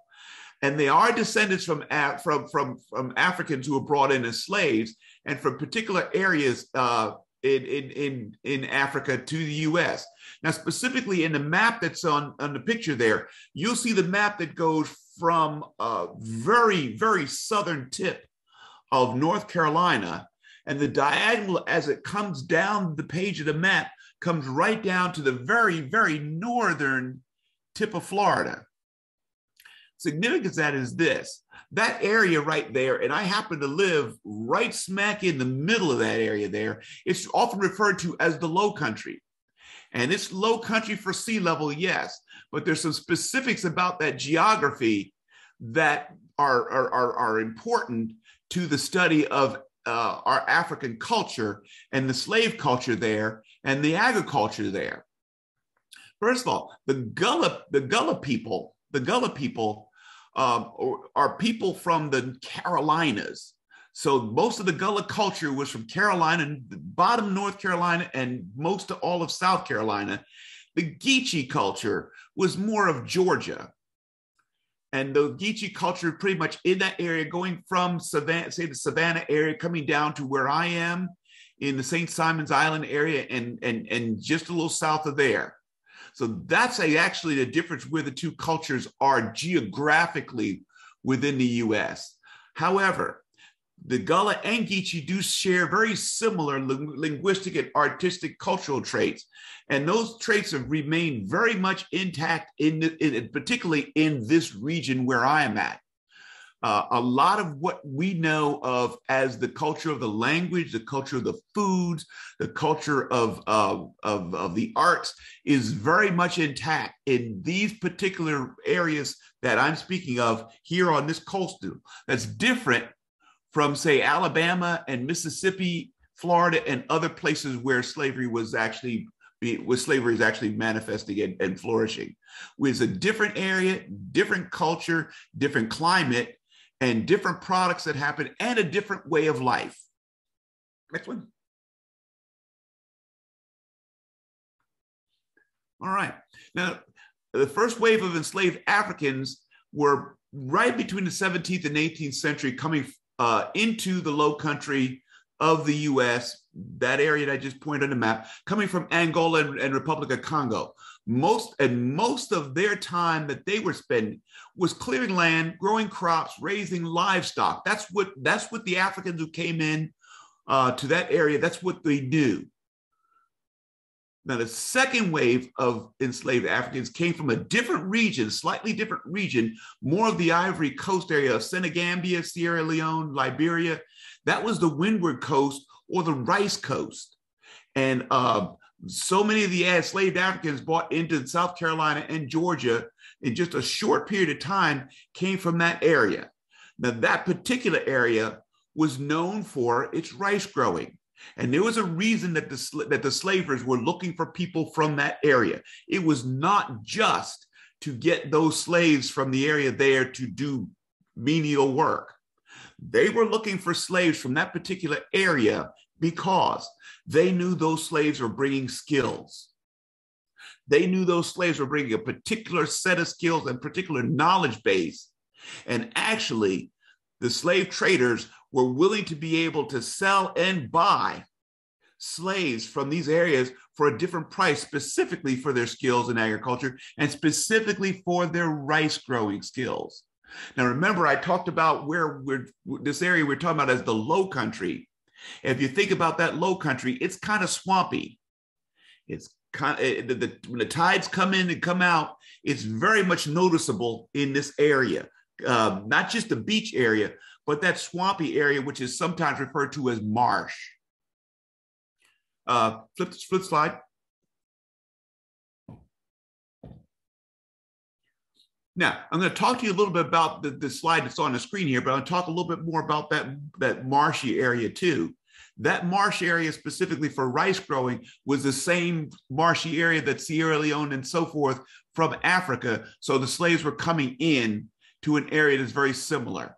and they are descendants from, from, from, from Africans who were brought in as slaves and from particular areas uh, in, in, in, in Africa to the U S. Now, specifically in the map that's on, on the picture there, you'll see the map that goes from a very, very southern tip of North Carolina. And the diagonal, as it comes down the page of the map, comes right down to the very, very northern tip of Florida. Significance of that is this, that area right there, and I happen to live right smack in the middle of that area there, it's often referred to as the low country. And it's low country for sea level, yes, but there's some specifics about that geography that are, are, are, are important to the study of Uh, our African culture and the slave culture there and the agriculture there. First of all, the Gullah, the Gullah people, the Gullah people um, are people from the Carolinas. So most of the Gullah culture was from Carolina, bottom North Carolina, and most of all of South Carolina. The Geechee culture was more of Georgia. And the Geechee culture pretty much in that area, going from Savannah, say the Savannah area, coming down to where I am in the Saint Simon's Island area and, and, and just a little south of there. So that's a, actually the difference where the two cultures are geographically within the U S. However, the Gullah and Geechee do share very similar linguistic and artistic cultural traits. And those traits have remained very much intact, in, the, in particularly in this region where I am at. Uh, a lot of what we know of as the culture of the language, the culture of the foods, the culture of, uh, of, of the arts is very much intact in these particular areas that I'm speaking of here on this coastal. That's different from, say, Alabama and Mississippi, Florida, and other places where slavery was actually, where slavery is actually manifesting and, and flourishing. It's a different area, different culture, different climate, and different products that happen, and a different way of life. Next one. All right. Now, the first wave of enslaved Africans were right between the seventeenth and eighteenth century, coming Uh, into the low country of the U S, that area that I just pointed on the map, coming from Angola and, and Republic of Congo. Most and most of their time that they were spending was clearing land, growing crops, raising livestock. That's what, that's what the Africans who came in uh, to that area, that's what they do. Now, the second wave of enslaved Africans came from a different region, slightly different region, more of the Ivory Coast area of Senegambia, Sierra Leone, Liberia. That was the Windward Coast or the Rice Coast. And uh, so many of the enslaved Africans brought into South Carolina and Georgia in just a short period of time came from that area. Now, that particular area was known for its rice growing. And there was a reason that the, that the slavers were looking for people from that area. It was not just to get those slaves from the area there to do menial work. They were looking for slaves from that particular area because they knew those slaves were bringing skills. They knew those slaves were bringing a particular set of skills and particular knowledge base. And actually, the slave traders were willing to be able to sell and buy slaves from these areas for a different price, specifically for their skills in agriculture and specifically for their rice growing skills. Now, remember, I talked about where we're, this area we're talking about as the low country. If you think about that low country, it's kind of swampy. It's kind of, the, the, when the tides come in and come out, it's very much noticeable in this area. Uh, not just the beach area, but that swampy area, which is sometimes referred to as marsh. Uh, flip, flip slide. Now, I'm going to talk to you a little bit about the, the slide that's on the screen here, but I'm going to talk a little bit more about that, that marshy area too. That marsh area specifically for rice growing was the same marshy area that Sierra Leone and so forth from Africa. So the slaves were coming in to an area that's very similar.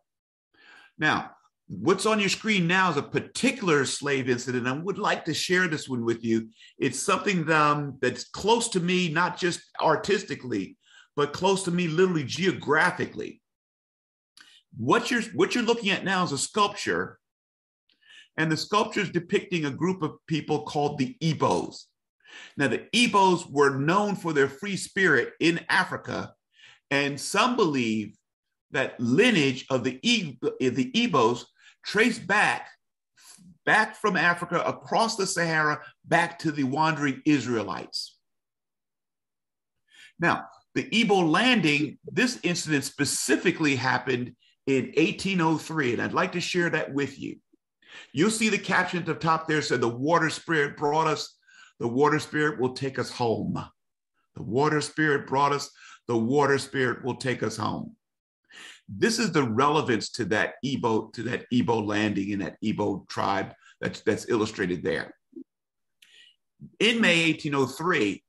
Now, what's on your screen now is a particular slave incident. I would like to share this one with you. It's something that, um, that's close to me, not just artistically, but close to me literally geographically. What you're, what you're looking at now is a sculpture, and the sculpture is depicting a group of people called the Igbos. Now, the Igbos were known for their free spirit in Africa, and some believe that lineage of the, I the Igbos traced back, back from Africa, across the Sahara, back to the wandering Israelites. Now, the Igbo landing, this incident specifically happened in eighteen oh three, and I'd like to share that with you. You'll see the caption at the top there said, "The water spirit brought us, the water spirit will take us home. The water spirit brought us, the water spirit will take us home." This is the relevance to that Igbo, to that Igbo landing in that Igbo tribe that's, that's illustrated there. In May eighteen oh three,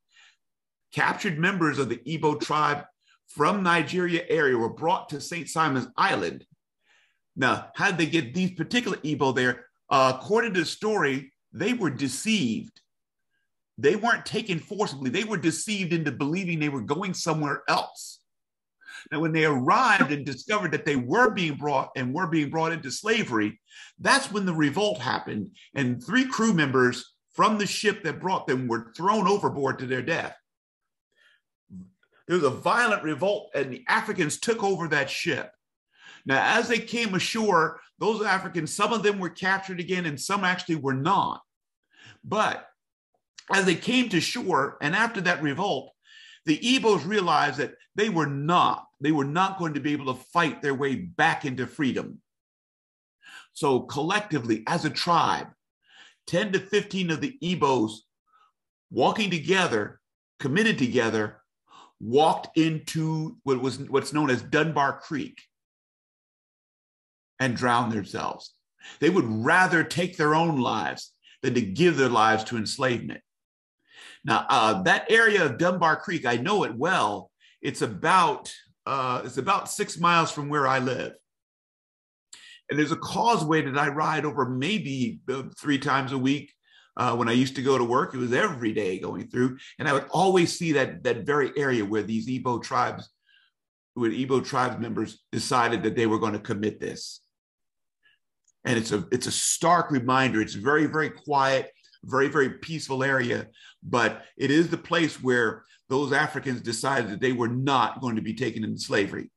captured members of the Igbo tribe from Nigeria area were brought to Saint Simon's Island. Now, how did they get these particular Igbo there? Uh, according to the story, they were deceived. They weren't taken forcibly. They were deceived into believing they were going somewhere else. Now, when they arrived and discovered that they were being brought and were being brought into slavery, that's when the revolt happened. And three crew members from the ship that brought them were thrown overboard to their death. There was a violent revolt, and the Africans took over that ship. Now, as they came ashore, those Africans, some of them were captured again, and some actually were not. But as they came to shore, and after that revolt, the Igbos realized that they were not, they were not going to be able to fight their way back into freedom. So collectively, as a tribe, ten to fifteen of the Igbos walking together, committed together, walked into what was what's known as Dunbar Creek and drowned themselves. They would rather take their own lives than to give their lives to enslavement. Now, uh, that area of Dunbar Creek, I know it well. It's about, uh, it's about six miles from where I live. And there's a causeway that I ride over maybe three times a week. Uh, when I used to go to work, it was every day going through. And I would always see that, that very area where these Igbo tribes, where Igbo tribes members decided that they were going to commit this. And it's a, it's a stark reminder. It's very, very quiet, very, very peaceful area, but it is the place where those Africans decided that they were not going to be taken into slavery.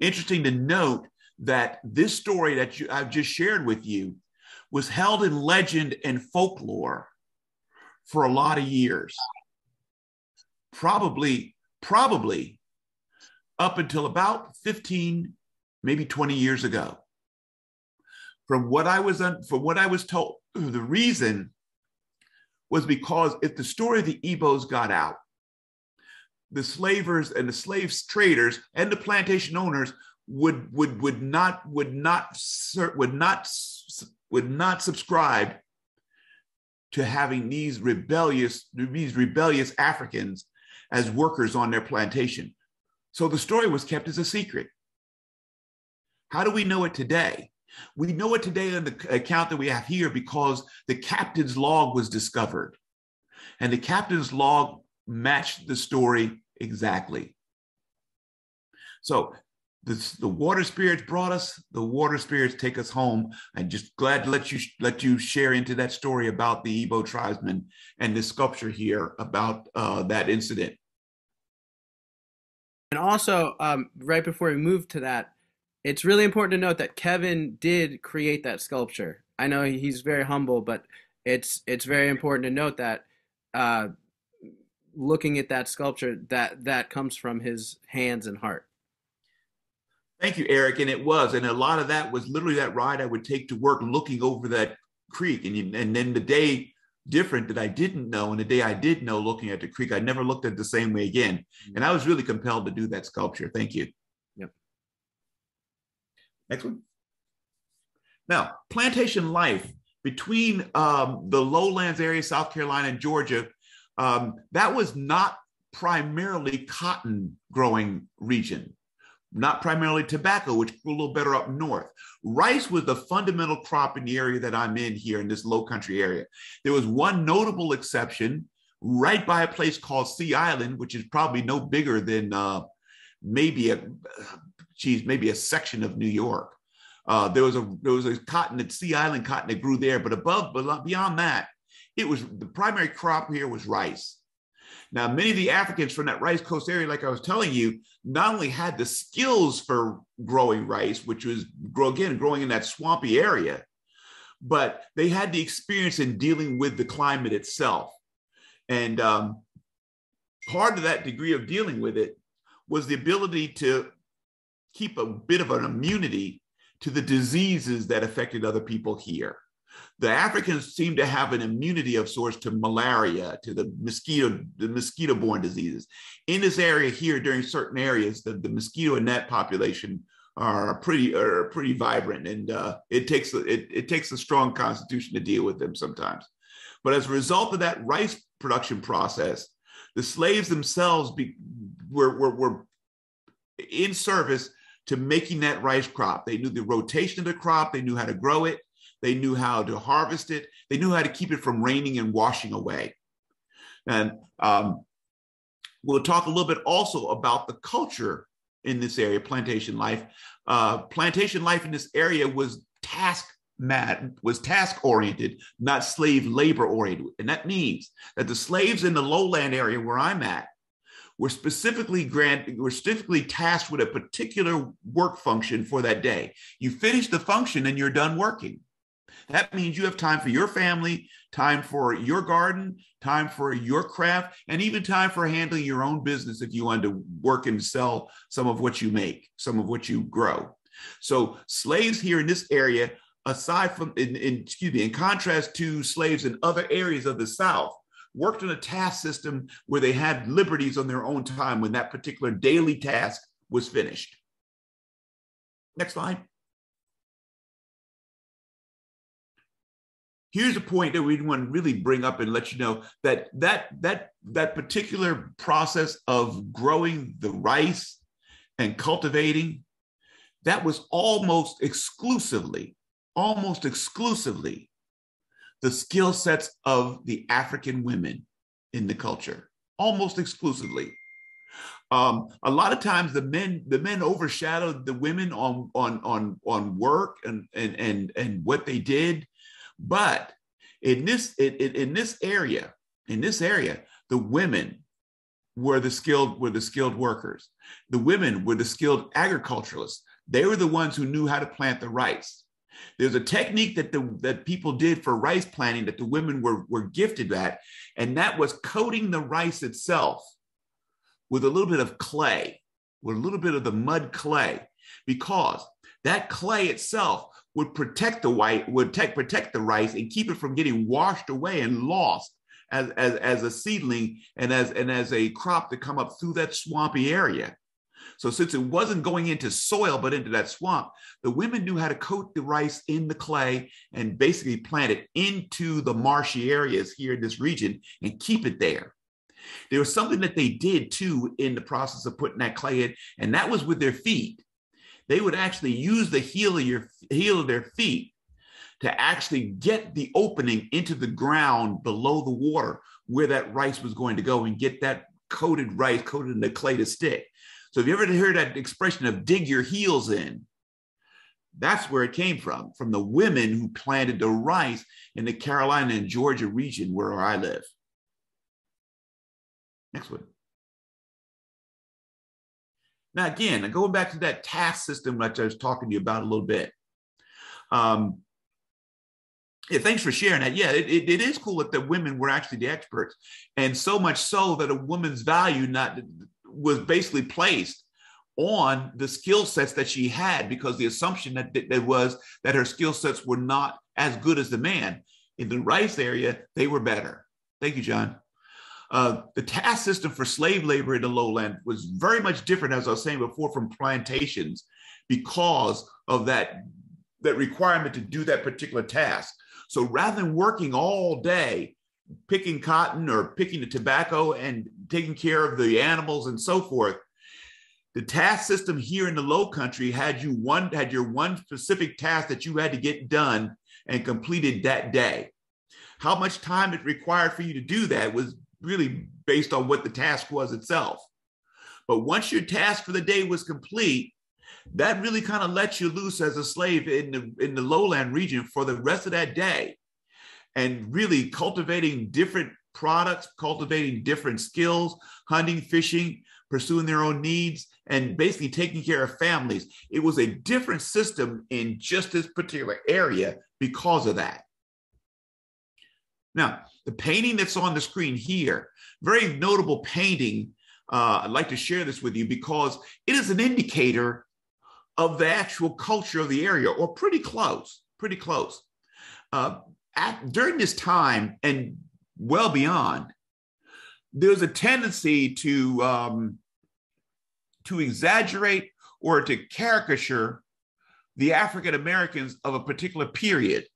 Interesting to note that this story that you, I've just shared with you was held in legend and folklore for a lot of years, probably, probably up until about fifteen, maybe twenty years ago. From what I was from what I was told, the reason was because if the story of the Igbos got out, the slavers and the slave traders and the plantation owners would would would not would not would not would not subscribe to having these rebellious these rebellious Africans as workers on their plantation. So the story was kept as a secret. How do we know it today? We know it today on the account that we have here because the captain's log was discovered, and the captain's log matched the story exactly. So this, the water spirits brought us, the water spirits take us home. I'm just glad to let you, let you share into that story about the Igbo tribesmen and the sculpture here about uh, that incident. And also, um, right before we move to that, it's really important to note that Kevin did create that sculpture. I know he's very humble, but it's it's very important to note that uh, looking at that sculpture, that that comes from his hands and heart. Thank you, Eric. And it was, and a lot of that was literally that ride I would take to work, looking over that creek, and and then the day different that I didn't know, and the day I did know, looking at the creek, I never looked at it the same way again. And I was really compelled to do that sculpture. Thank you. Next one. Now, plantation life between um, the lowlands area, South Carolina and Georgia, um, that was not primarily cotton growing region, not primarily tobacco, which grew a little better up north. Rice was the fundamental crop in the area that I'm in here in this low country area. There was one notable exception right by a place called Sea Island, which is probably no bigger than uh, maybe a... geez, maybe a section of New York. Uh, there was a there was a cotton at Sea Island cotton that grew there, but above, beyond that, it was the primary crop here was rice. Now, many of the Africans from that Rice Coast area, like I was telling you, not only had the skills for growing rice, which was grow again growing in that swampy area, but they had the experience in dealing with the climate itself, and um, part of that degree of dealing with it was the ability to keep a bit of an immunity to the diseases that affected other people here. The Africans seem to have an immunity of sorts to malaria, to the mosquito, the mosquito-borne diseases. In this area here, during certain areas, the, the mosquito and gnat population are pretty are pretty vibrant, and uh, it takes it, it takes a strong constitution to deal with them sometimes. But as a result of that rice production process, the slaves themselves be, were, were were in service to making that rice crop. They knew the rotation of the crop, they knew how to grow it, they knew how to harvest it, they knew how to keep it from raining and washing away. And um, we'll talk a little bit also about the culture in this area, plantation life. Uh, plantation life in this area was task mad, was task oriented, not slave labor oriented. And that means that the slaves in the lowland area where I'm at were specifically granted, were specifically tasked with a particular work function for that day. You finish the function and you're done working. That means you have time for your family, time for your garden, time for your craft, and even time for handling your own business if you want to work and sell some of what you make, some of what you grow. So slaves here in this area, aside from, in, in, excuse me, in contrast to slaves in other areas of the South, worked in a task system where they had liberties on their own time when that particular daily task was finished. Next slide. Here's a point that we want to really bring up and let you know that that, that that particular process of growing the rice and cultivating, that was almost exclusively, almost exclusively the skill sets of the African women in the culture, almost exclusively. Um, a lot of times the men, the men overshadowed the women on, on, on, on work and, and, and, and what they did. But in this, in, in this area, in this area, the women were the skilled, were the skilled workers. The women were the skilled agriculturalists. They were the ones who knew how to plant the rice. There's a technique that the that people did for rice planting that the women were, were gifted at, and that was coating the rice itself with a little bit of clay, with a little bit of the mud clay, because that clay itself would protect the white, would tech, protect the rice and keep it from getting washed away and lost as, as, as a seedling and as, and as a crop to come up through that swampy area. So since it wasn't going into soil, but into that swamp, the women knew how to coat the rice in the clay and basically plant it into the marshy areas here in this region and keep it there. There was something that they did too in the process of putting that clay in, and that was with their feet. They would actually use the heel of, your, heel of their feet to actually get the opening into the ground below the water where that rice was going to go and get that coated rice, coated in the clay to stick. So if you ever heard that expression of dig your heels in, that's where it came from, from the women who planted the rice in the Carolina and Georgia region where I live. Next one. Now, again, going back to that task system that I was talking to you about a little bit. Um, yeah, thanks for sharing that. Yeah, it, it, it is cool that the women were actually the experts. And so much so that a woman's value not was basically placed on the skill sets that she had, because the assumption that, that, that was that her skill sets were not as good as the man. In the rice area, they were better. Thank you, John. Uh, the task system for slave labor in the lowland was very much different, as I was saying before, from plantations because of that, that requirement to do that particular task. So rather than working all day, picking cotton or picking the tobacco and taking care of the animals and so forth, the task system here in the low country had you one, had your one specific task that you had to get done and completed that day. How much time it required for you to do that was really based on what the task was itself. But once your task for the day was complete, that really kind of lets you loose as a slave in the, in the lowland region for the rest of that day. And really cultivating different products, cultivating different skills, hunting, fishing, pursuing their own needs, and basically taking care of families. It was a different system in just this particular area because of that. Now, the painting that's on the screen here, very notable painting. Uh, I'd like to share this with you because it is an indicator of the actual culture of the area, or pretty close, pretty close. Uh, At, during this time and well beyond, there's a tendency to, um, to exaggerate or to caricature the African-Americans of a particular period.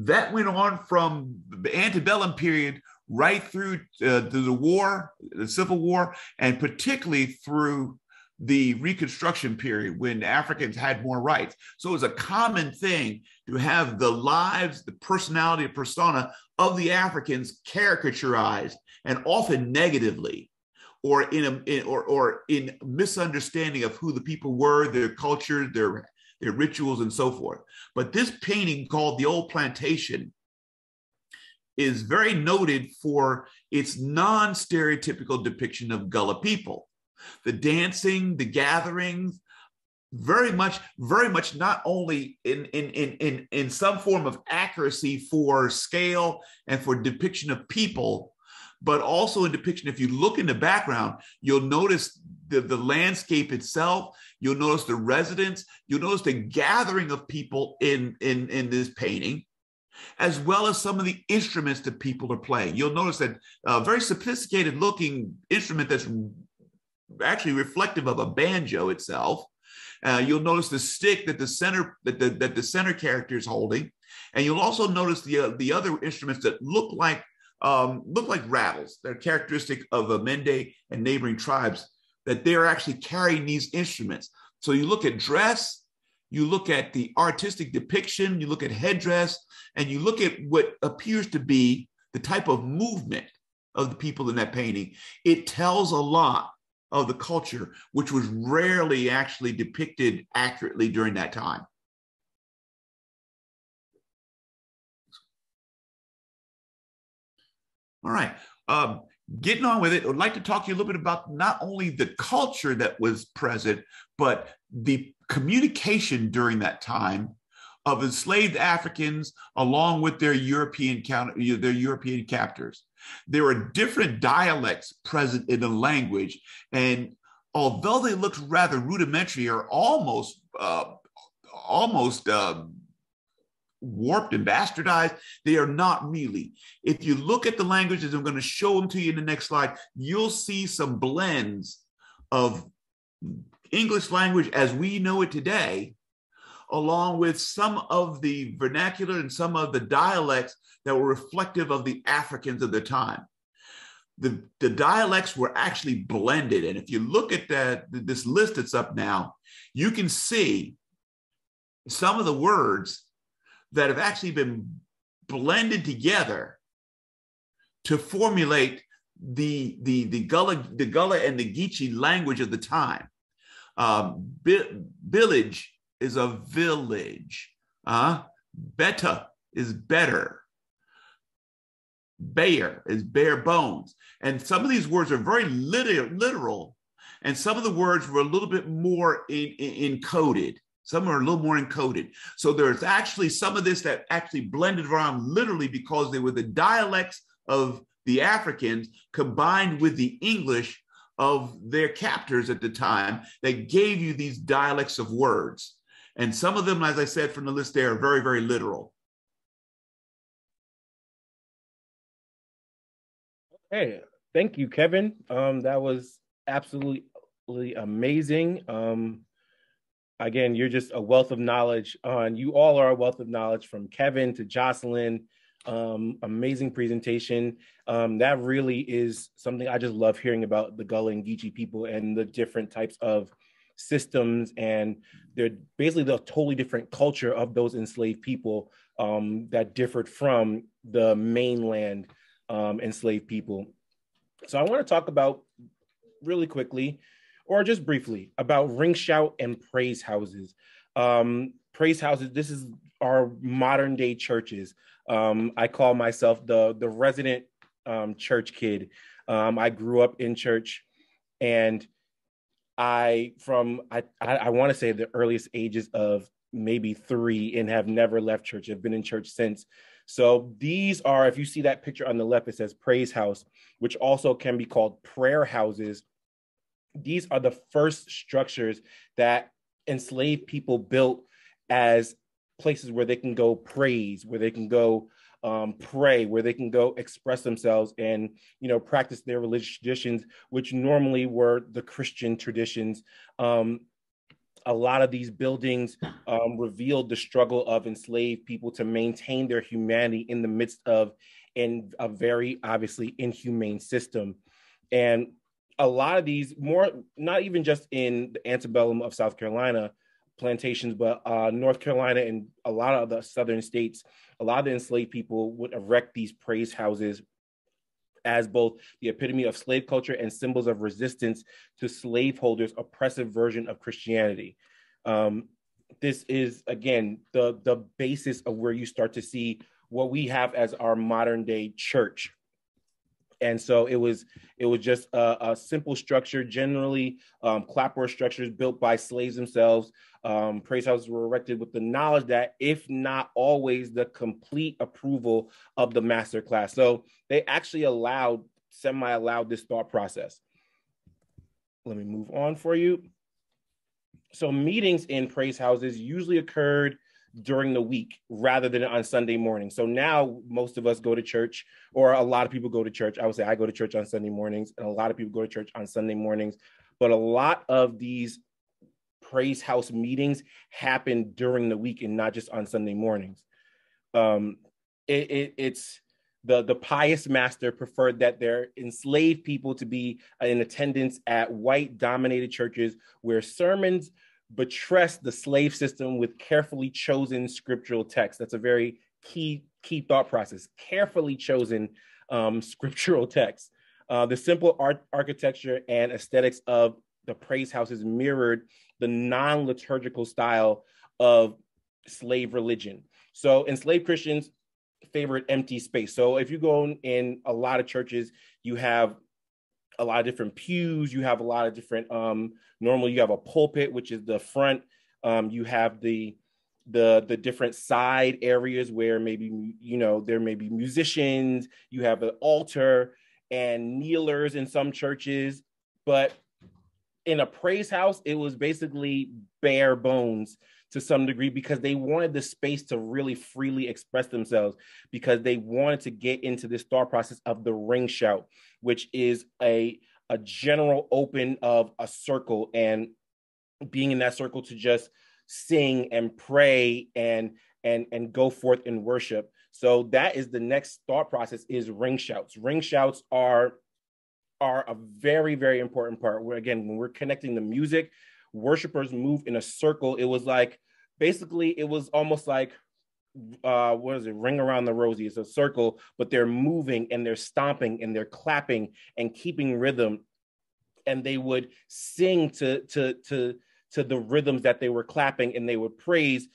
That went on from the antebellum period right through uh, the war, the Civil War, and particularly through the Reconstruction period when Africans had more rights. So it was a common thing to have the lives, the personality, persona of the Africans caricatured and often negatively, or in a in, or or in misunderstanding of who the people were, their culture, their their rituals, and so forth. But this painting called The Old Plantation is very noted for its non-stereotypical depiction of Gullah people. The dancing, the gatherings, very much, very much not only in, in, in, in, in some form of accuracy for scale and for depiction of people, but also in depiction. If you look in the background, you'll notice the, the landscape itself, you'll notice the residents, you'll notice the gathering of people in, in, in this painting, as well as some of the instruments that people are playing. You'll notice that a very sophisticated looking instrument that's actually reflective of a banjo itself. Uh, you'll notice the stick that the center that the, that the center character is holding, and you'll also notice the uh, the other instruments that look like um, look like rattles. They're characteristic of Amende and neighboring tribes, that they're actually carrying these instruments. So you look at dress, you look at the artistic depiction, you look at headdress, and you look at what appears to be the type of movement of the people in that painting. It tells a lot of the culture, which was rarely actually depicted accurately during that time. All right, um, getting on with it, I'd like to talk to you a little bit about not only the culture that was present, but the communication during that time of enslaved Africans along with their European counter, their European captors. There were different dialects present in the language, and although they looked rather rudimentary or almost uh, almost uh, warped and bastardized, they are not really. If you look at the languages, I'm going to show them to you in the next slide, you'll see some blends of English language as we know it today, along with some of the vernacular and some of the dialects that were reflective of the Africans of the time. The, the dialects were actually blended. And if you look at that, this list that's up now, you can see some of the words that have actually been blended together to formulate the, the, the, Gullah, the Gullah and the Geechee language of the time. Um, bi- village is a village. Uh, beta is better. Bare is bare bones. And some of these words are very literal, literal, and some of the words were a little bit more in, in, encoded. Some are a little more encoded. So there's actually some of this that actually blended around literally because they were the dialects of the Africans combined with the English of their captors at the time that gave you these dialects of words. And some of them, as I said from the list there, are very, very literal. Hey, thank you, Kevin. Um, that was absolutely amazing. Um, again, you're just a wealth of knowledge on, you all are a wealth of knowledge, from Kevin to Jocelyn. Um, amazing presentation. Um, that really is something I just love hearing about the Gullah and Geechee people and the different types of systems, and they're basically the totally different culture of those enslaved people um, that differed from the mainland Um, enslaved people. So I want to talk about really quickly, or just briefly, about ring shout and praise houses. Um, praise houses, this is our modern day churches. Um, I call myself the, the resident um, church kid. Um, I grew up in church, and I, from, I, I, I want to say the earliest ages of maybe three, and have never left church. I've been in church since. So these are, if you see that picture on the left, it says praise house, which also can be called prayer houses. These are the first structures that enslaved people built as places where they can go praise, where they can go um, pray, where they can go express themselves and, you know, practice their religious traditions, which normally were the Christian traditions. Um, A lot of these buildings um, revealed the struggle of enslaved people to maintain their humanity in the midst of in a very obviously inhumane system. And a lot of these, more not even just in the antebellum of South Carolina plantations, but uh, North Carolina and a lot of the southern states, a lot of the enslaved people would erect these praise houses as both the epitome of slave culture and symbols of resistance to slaveholders' oppressive version of Christianity. Um, this is, again, the, the basis of where you start to see what we have as our modern day church. And so it was it was just a, a simple structure, generally um, clapboard structures built by slaves themselves. Um, praise houses were erected with the knowledge that, if not always, the complete approval of the master class. So they actually allowed, semi-allowed this thought process. Let me move on for you. So meetings in praise houses usually occurred during the week rather than on Sunday morning. So now most of us go to church, or a lot of people go to church. I would say I go to church on Sunday mornings, and a lot of people go to church on Sunday mornings, but a lot of these praise house meetings happen during the week and not just on Sunday mornings. Um, it, it, it's the, the pious master preferred that their enslaved people to be in attendance at white dominated churches where sermons buttress the slave system with carefully chosen scriptural texts. That's a very key key thought process, carefully chosen um, scriptural texts. Uh, the simple art, architecture and aesthetics of the praise houses mirrored the non-liturgical style of slave religion. So enslaved Christians favored empty space. So if you go in a lot of churches, you have a lot of different pews, you have a lot of different, um, normally you have a pulpit, which is the front, um, you have the, the, the different side areas where maybe, you know, there may be musicians, you have an altar and kneelers in some churches, but in a praise house, it was basically bare bones to some degree, because they wanted the space to really freely express themselves, because they wanted to get into this thought process of the ring shout, which is a, a general open of a circle and being in that circle to just sing and pray and, and, and go forth in worship. So that is the next thought process, is ring shouts. Ring shouts are, are a very, very important part where, again, when we're connecting the music, worshipers move in a circle. It was like, basically, it was almost like, uh, what is it? Ring around the rosy. It's a circle, but they're moving and they're stomping and they're clapping and keeping rhythm. And they would sing to, to, to, to the rhythms that they were clapping, and they would praise.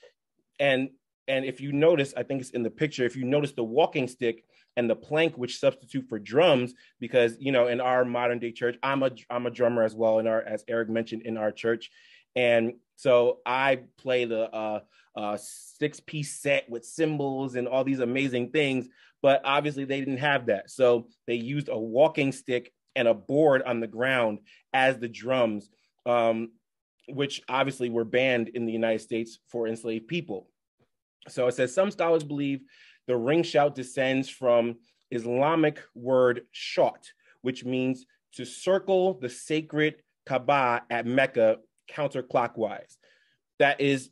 And, and if you notice, I think it's in the picture, if you notice the walking stick and the plank, which substitute for drums, because, you know, in our modern day church, I'm a, I'm a drummer as well, in our, as Eric mentioned, in our church. And so I play the uh, uh, six piece set with cymbals and all these amazing things, but obviously they didn't have that. So they used a walking stick and a board on the ground as the drums, um, which obviously were banned in the United States for enslaved people. So it says, some scholars believe the ring shout descends from Islamic word shaut, which means to circle the sacred Kaaba at Mecca counterclockwise. That is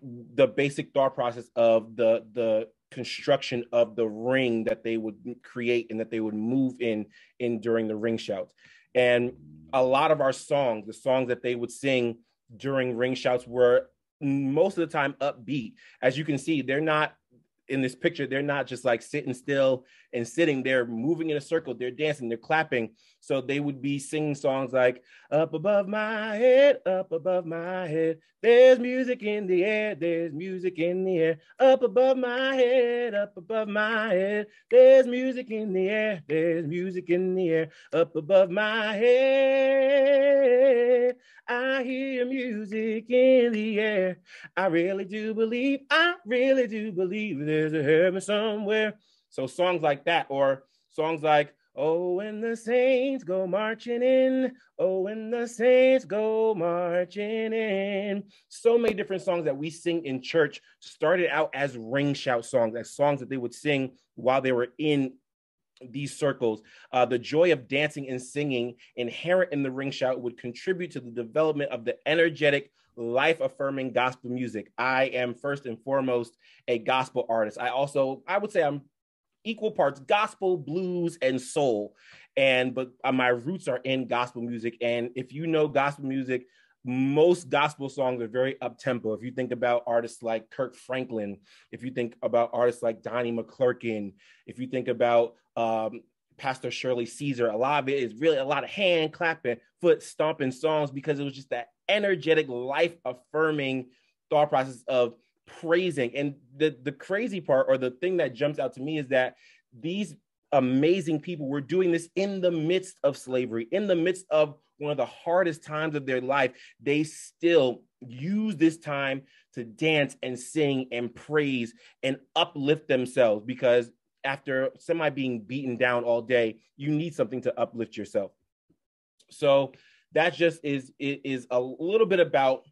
the basic thought process of the, the construction of the ring that they would create and that they would move in, in during the ring shouts. And a lot of our songs, the songs that they would sing during ring shouts, were most of the time upbeat. As you can see, they're not, in this picture, they're not just like sitting still and sitting, they're moving in a circle, they're dancing, they're clapping. So they would be singing songs like, up above my head, up above my head, there's music in the air, there's music in the air, up above my head, up above my head, there's music in the air, there's music in the air, up above my head, I hear music in the air. I really do believe, I really do believe there's a heaven somewhere. So songs like that, or songs like, oh, when the saints go marching in, oh, when the saints go marching in. So many different songs that we sing in church started out as ring shout songs, as songs that they would sing while they were in these circles. Uh, the joy of dancing and singing inherent in the ring shout would contribute to the development of the energetic, life-affirming gospel music. I am first and foremost a gospel artist. I also, I would say I'm equal parts gospel, blues, and soul. And but my roots are in gospel music. And if you know gospel music, most gospel songs are very up-tempo. If you think about artists like Kirk Franklin, if you think about artists like Donnie McClurkin, if you think about um, Pastor Shirley Caesar, a lot of it is really a lot of hand clapping, foot stomping songs, because it was just that energetic, life-affirming thought process of praising. And the, the crazy part, or the thing that jumps out to me, is that these amazing people were doing this in the midst of slavery, in the midst of one of the hardest times of their life. They still use this time to dance and sing and praise and uplift themselves, because after semi being beaten down all day, you need something to uplift yourself. So that just is, is a little bit about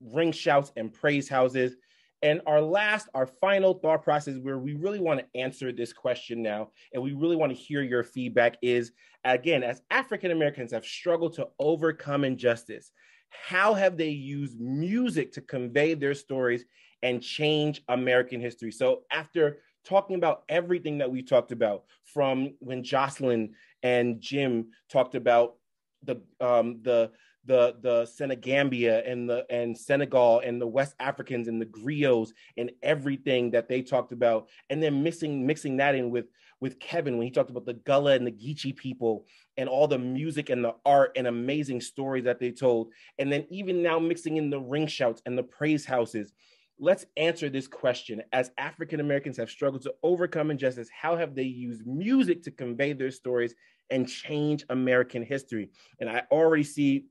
ring shouts and praise houses. And our last, our final thought process, where we really want to answer this question now, and we really want to hear your feedback, is, again, as African-Americans have struggled to overcome injustice, how have they used music to convey their stories and change American history? So after talking about everything that we talked about, from when Jocelyn and Jim talked about the, um, the, the the Senegambia and the and Senegal and the West Africans and the griots and everything that they talked about, and then mixing mixing that in with with Kevin when he talked about the Gullah and the Geechee people and all the music and the art and amazing stories that they told, and then even now mixing in the ring shouts and the praise houses. Let's answer this question. As African Americans have struggled to overcome injustice, how have they used music to convey their stories and change American history? And I already see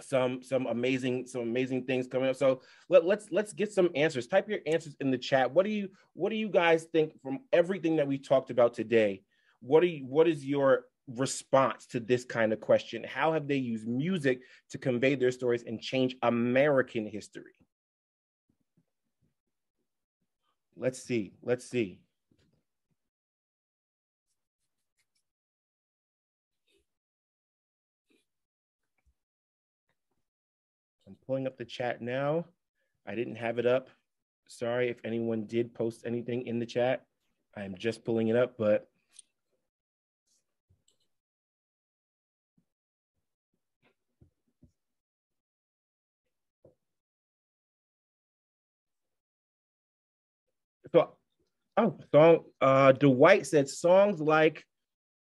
some some amazing some amazing things coming up. So let, let's let's get some answers. Type your answers in the chat. What do you what do you guys think from everything that we talked about today? What do you, what is your response to this kind of question? How have they used music to convey their stories and change American history? Let's see. Let's see. Pulling up the chat now. I didn't have it up. Sorry if anyone did post anything in the chat. I'm just pulling it up, but. So, oh, so, uh, Dwight said songs like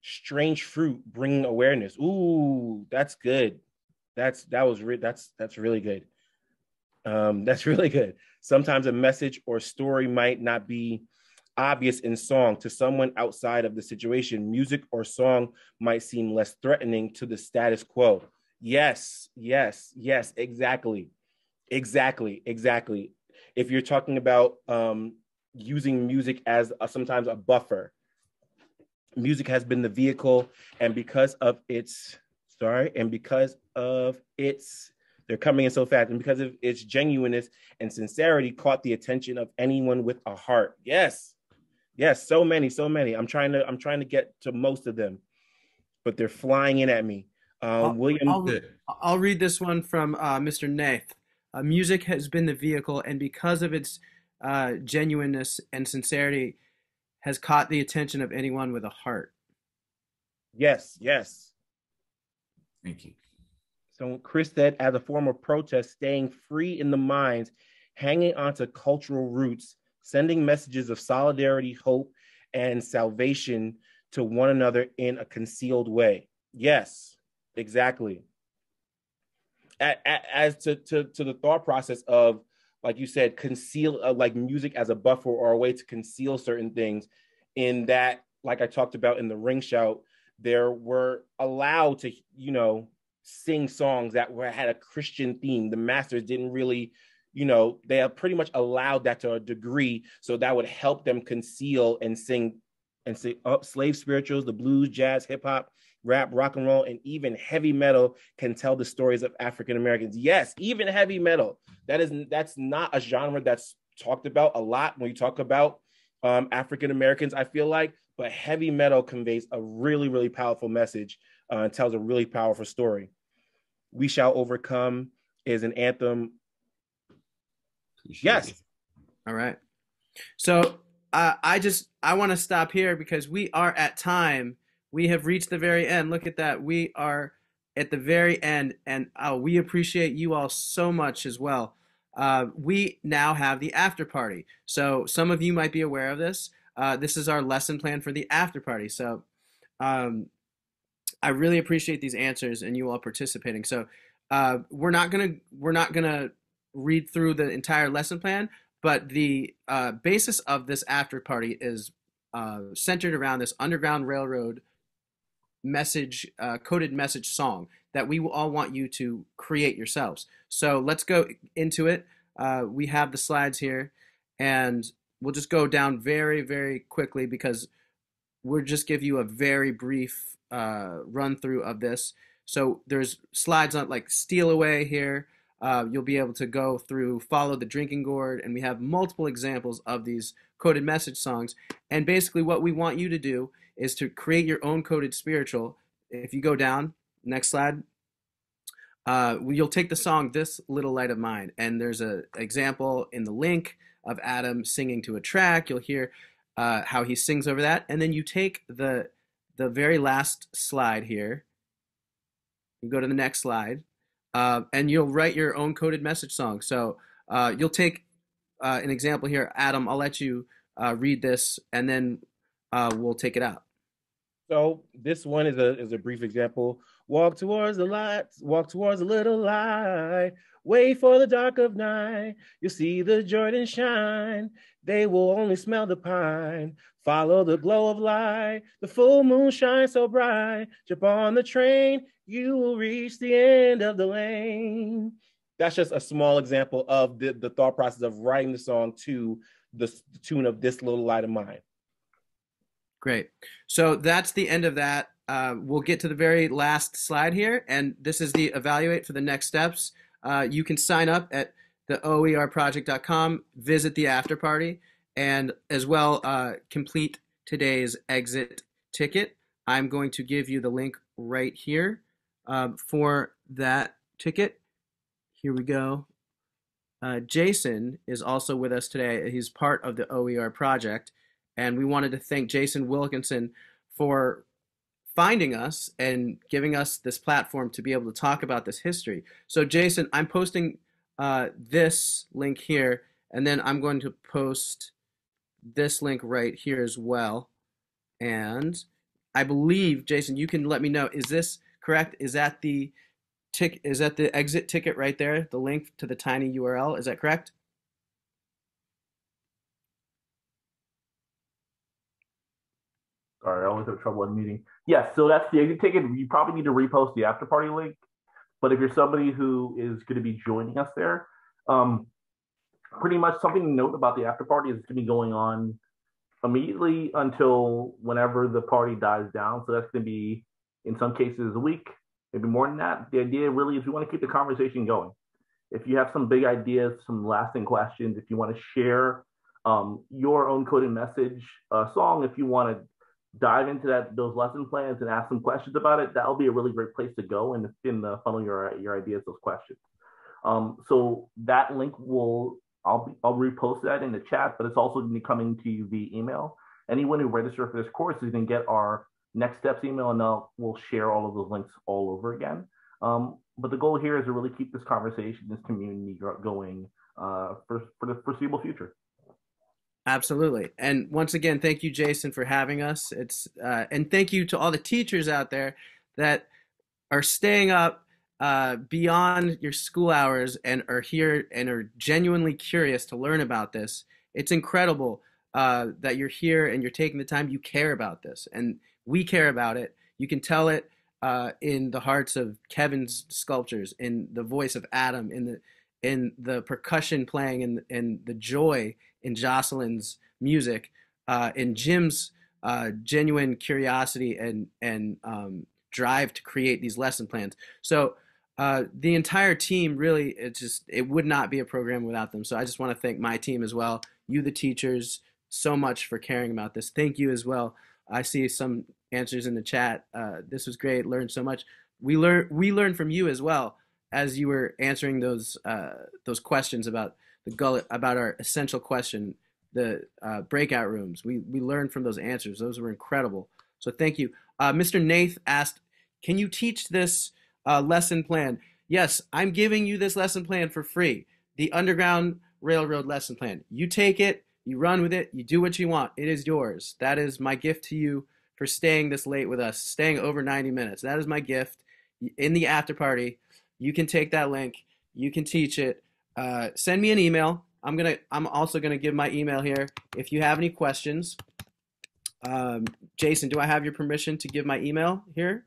Strange Fruit bringing awareness. Ooh, that's good. That's that was re that's that's really good. Um, that's really good. Sometimes a message or story might not be obvious in song to someone outside of the situation. Music or song might seem less threatening to the status quo. Yes, yes, yes, exactly, exactly, exactly. If you're talking about um, using music as a, sometimes a buffer, music has been the vehicle, and because of its Sorry, and because of its, they're coming in so fast, and because of its genuineness and sincerity, caught the attention of anyone with a heart. Yes, yes, so many, so many. I'm trying to, I'm trying to get to most of them, but they're flying in at me. Um, I'll, William, I'll, I'll read this one from uh, Mister Nath. Uh, music has been the vehicle, and because of its uh, genuineness and sincerity, has caught the attention of anyone with a heart. Yes, yes. Thank you. So Chris said, as a form of protest, staying free in the minds, hanging onto cultural roots, sending messages of solidarity, hope, and salvation to one another in a concealed way. Yes, exactly. As to, to, to the thought process of, like you said, conceal, uh, like music as a buffer or a way to conceal certain things, in that, like I talked about in the ring shout, there were allowed to, you know, sing songs that were had a Christian theme. The masters didn't really, you know, they have pretty much allowed that to a degree, so that would help them conceal and sing and sing up oh, slave spirituals, the blues, jazz, hip hop, rap, rock and roll, and even heavy metal can tell the stories of African Americans. Yes, even heavy metal. That is that's not a genre that's talked about a lot when you talk about um, African Americans, I feel like. But heavy metal conveys a really, really powerful message uh, and tells a really powerful story. We Shall Overcome is an anthem. Appreciate yes. It. All right. So uh, I just, I want to stop here because we are at time. We have reached the very end. Look at that. We are at the very end, and uh, we appreciate you all so much as well. Uh, we now have the after party. So some of you might be aware of this. Uh, this is our lesson plan for the after party. So um, I really appreciate these answers and you all participating. So uh, we're not gonna we're not gonna read through the entire lesson plan, but the uh, basis of this after party is uh, centered around this Underground Railroad message, uh, coded message song that we will all want you to create yourselves. So let's go into it. Uh, we have the slides here, and we'll just go down very, very quickly because we'll just give you a very brief uh, run through of this. So there's slides on like Steal Away here. Uh, you'll be able to go through Follow the Drinking Gourd, and we have multiple examples of these coded message songs. And basically what we want you to do is to create your own coded spiritual. If you go down, next slide, uh, you'll take the song This Little Light of Mine, and there's an example in the link of Adam singing to a track. You'll hear uh, how he sings over that, and then you take the the very last slide here, you go to the next slide, uh, and you'll write your own coded message song. So uh, you'll take uh, an example here. Adam, I'll let you uh, read this, and then uh, we'll take it out. So this one is a, is a brief example. Walk towards the light, walk towards a little light, wait for the dark of night, you'll see the Jordan shine, they will only smell the pine, follow the glow of light, the full moon shines so bright, jump on the train, you will reach the end of the lane. That's just a small example of the, the thought process of writing the song to the tune of This Little Light of Mine. Great, so that's the end of that. Uh, we'll get to the very last slide here, and this is the evaluate for the next steps. Uh, you can sign up at the O E R project dot com, visit the after party, and as well uh, complete today's exit ticket. I'm going to give you the link right here um, for that ticket. Here we go. Uh, Jason is also with us today. He's part of the O E R project, and we wanted to thank Jason Wilkinson for finding us and giving us this platform to be able to talk about this history. So Jason, I'm posting uh, this link here, and then I'm going to post this link right here as well. And I believe, Jason, you can let me know, is this correct? Is that the tick? Is that the exit ticket right there, the link to the tiny U R L? Is that correct? Sorry, I always have trouble in meeting. Yes, yeah, so that's the exit ticket. You probably need to repost the after party link. But if you're somebody who is going to be joining us there, um, pretty much something to note about the after party is it's going to be going on immediately until whenever the party dies down. So that's going to be, in some cases, a week, maybe more than that. The idea really is we want to keep the conversation going. If you have some big ideas, some lasting questions, if you want to share um, your own coded message uh, song, if you want to dive into that those lesson plans and ask some questions about it, that'll be a really great place to go and in the funnel your your ideas, those questions. Um, so that link will, I'll, be, I'll repost that in the chat, but it's also gonna be coming to you via email. Anyone who registered for this course is gonna get our next steps email, and I'll, we'll share all of those links all over again. Um, but the goal here is to really keep this conversation, this community going uh, for, for the foreseeable future. Absolutely. And once again, thank you, Jason, for having us. It's uh, and thank you to all the teachers out there that are staying up uh, beyond your school hours and are here and are genuinely curious to learn about this. It's incredible uh, that you're here and you're taking the time. You care about this, and we care about it. You can tell it uh, in the hearts of Kevin's sculptures, in the voice of Adam, in the in the percussion playing, and, and the joy in Jocelyn's music, uh, in Jim's uh, genuine curiosity and, and um, drive to create these lesson plans. So uh, the entire team really, it just, it would not be a program without them. So I just want to thank my team as well. You, the teachers, so much for caring about this. Thank you as well. I see some answers in the chat. Uh, this was great, learned so much. We learn, we learned from you as well as you were answering those, uh, those questions about the gullet, about our essential question, the uh, breakout rooms. We, we learned from those answers. Those were incredible. So thank you. Uh, Mister Nath asked, can you teach this uh, lesson plan? Yes, I'm giving you this lesson plan for free. The Underground Railroad lesson plan. You take it, you run with it, you do what you want. It is yours. That is my gift to you for staying this late with us, staying over ninety minutes. That is my gift. In the after party, you can take that link. You can teach it. Uh, send me an email. I'm gonna. I'm also gonna give my email here. If you have any questions, um, Jason, do I have your permission to give my email here?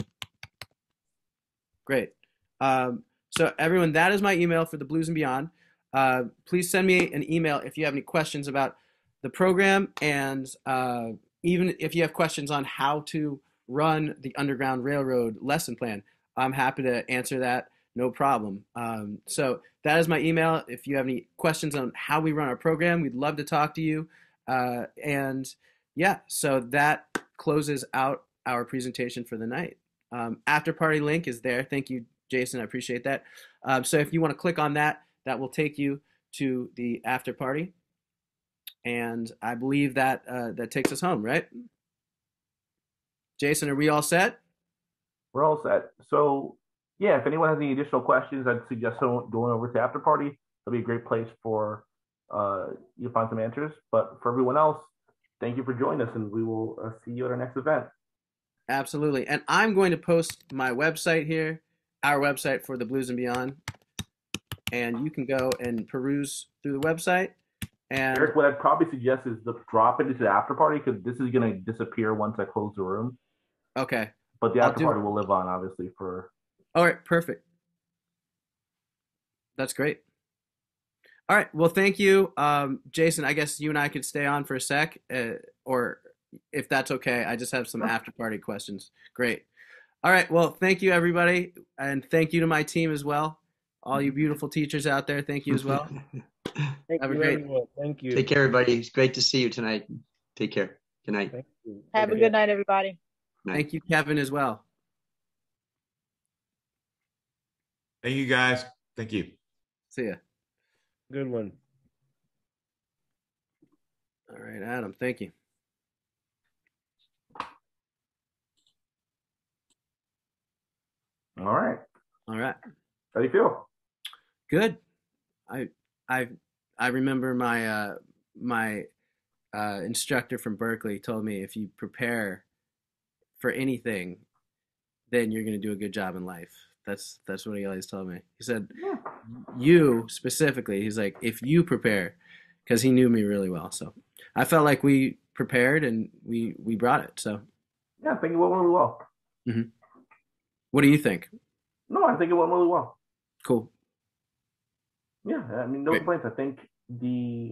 Great. Um, so everyone, that is my email for the Blues and Beyond. Uh, please send me an email if you have any questions about the program, and uh, even if you have questions on how to run the Underground Railroad lesson plan. I'm happy to answer that. No problem. Um, so that is my email. If you have any questions on how we run our program, we'd love to talk to you. Uh, and yeah, so that closes out our presentation for the night. Um, after party link is there. Thank you, Jason. I appreciate that. Um, so if you want to click on that, that will take you to the after party. And I believe that uh, that takes us home, right? Jason, are we all set? We're all set. So yeah, if anyone has any additional questions, I'd suggest going over to after party. It'll be a great place for uh, you to find some answers. But for everyone else, thank you for joining us, and we will uh, see you at our next event. Absolutely. And I'm going to post my website here, our website for the Blues and Beyond. And you can go and peruse through the website. And Eric, what I'd probably suggest is to drop it into the after party, because this is going to disappear once I close the room. Okay. But the after party will live on, obviously, for... All right, perfect. That's great. All right, well, thank you. Um, Jason, I guess you and I could stay on for a sec, uh, or if that's okay, I just have some after party questions. Great. All right, well, thank you, everybody, and thank you to my team as well. All you beautiful teachers out there, thank you as well. Thank have you, a great everyone. Thank you. Take care, everybody. It's great to see you tonight. Take care. Good night. Thank you. Have good a good night, everybody. Night. Thank you, Kevin, as well. Thank you, guys. Thank you. See ya. Good one. All right, Adam. Thank you. All right. All right. How do you feel? Good. I I I remember my uh, my uh, instructor from Berklee told me if you prepare for anything, then you're going to do a good job in life. That's that's what he always told me. He said, yeah. You specifically, he's like, if you prepare, because he knew me really well. So I felt like we prepared and we, we brought it. So yeah, I think it went really well. Mm-hmm. What do you think? No, I think it went really well. Cool. Yeah, I mean, no complaints. I think the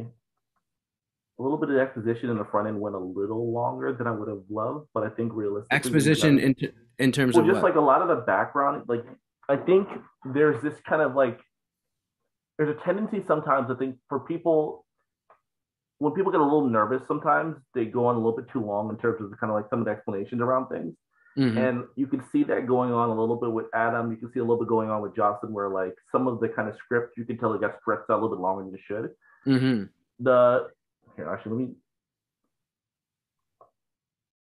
a little bit of exposition in the front end went a little longer than I would have loved, but I think realistically exposition in in terms well, of just what? Like a lot of the background, like. I think there's this kind of like, there's a tendency sometimes, I think, for people, when people get a little nervous sometimes, they go on a little bit too long in terms of the kind of like some of the explanations around things. Mm-hmm. And you can see that going on a little bit with Adam. You can see a little bit going on with Jocelyn, where like some of the kind of script, you can tell it got stretched out a little bit longer than it should. Mm-hmm. The, here, actually, let me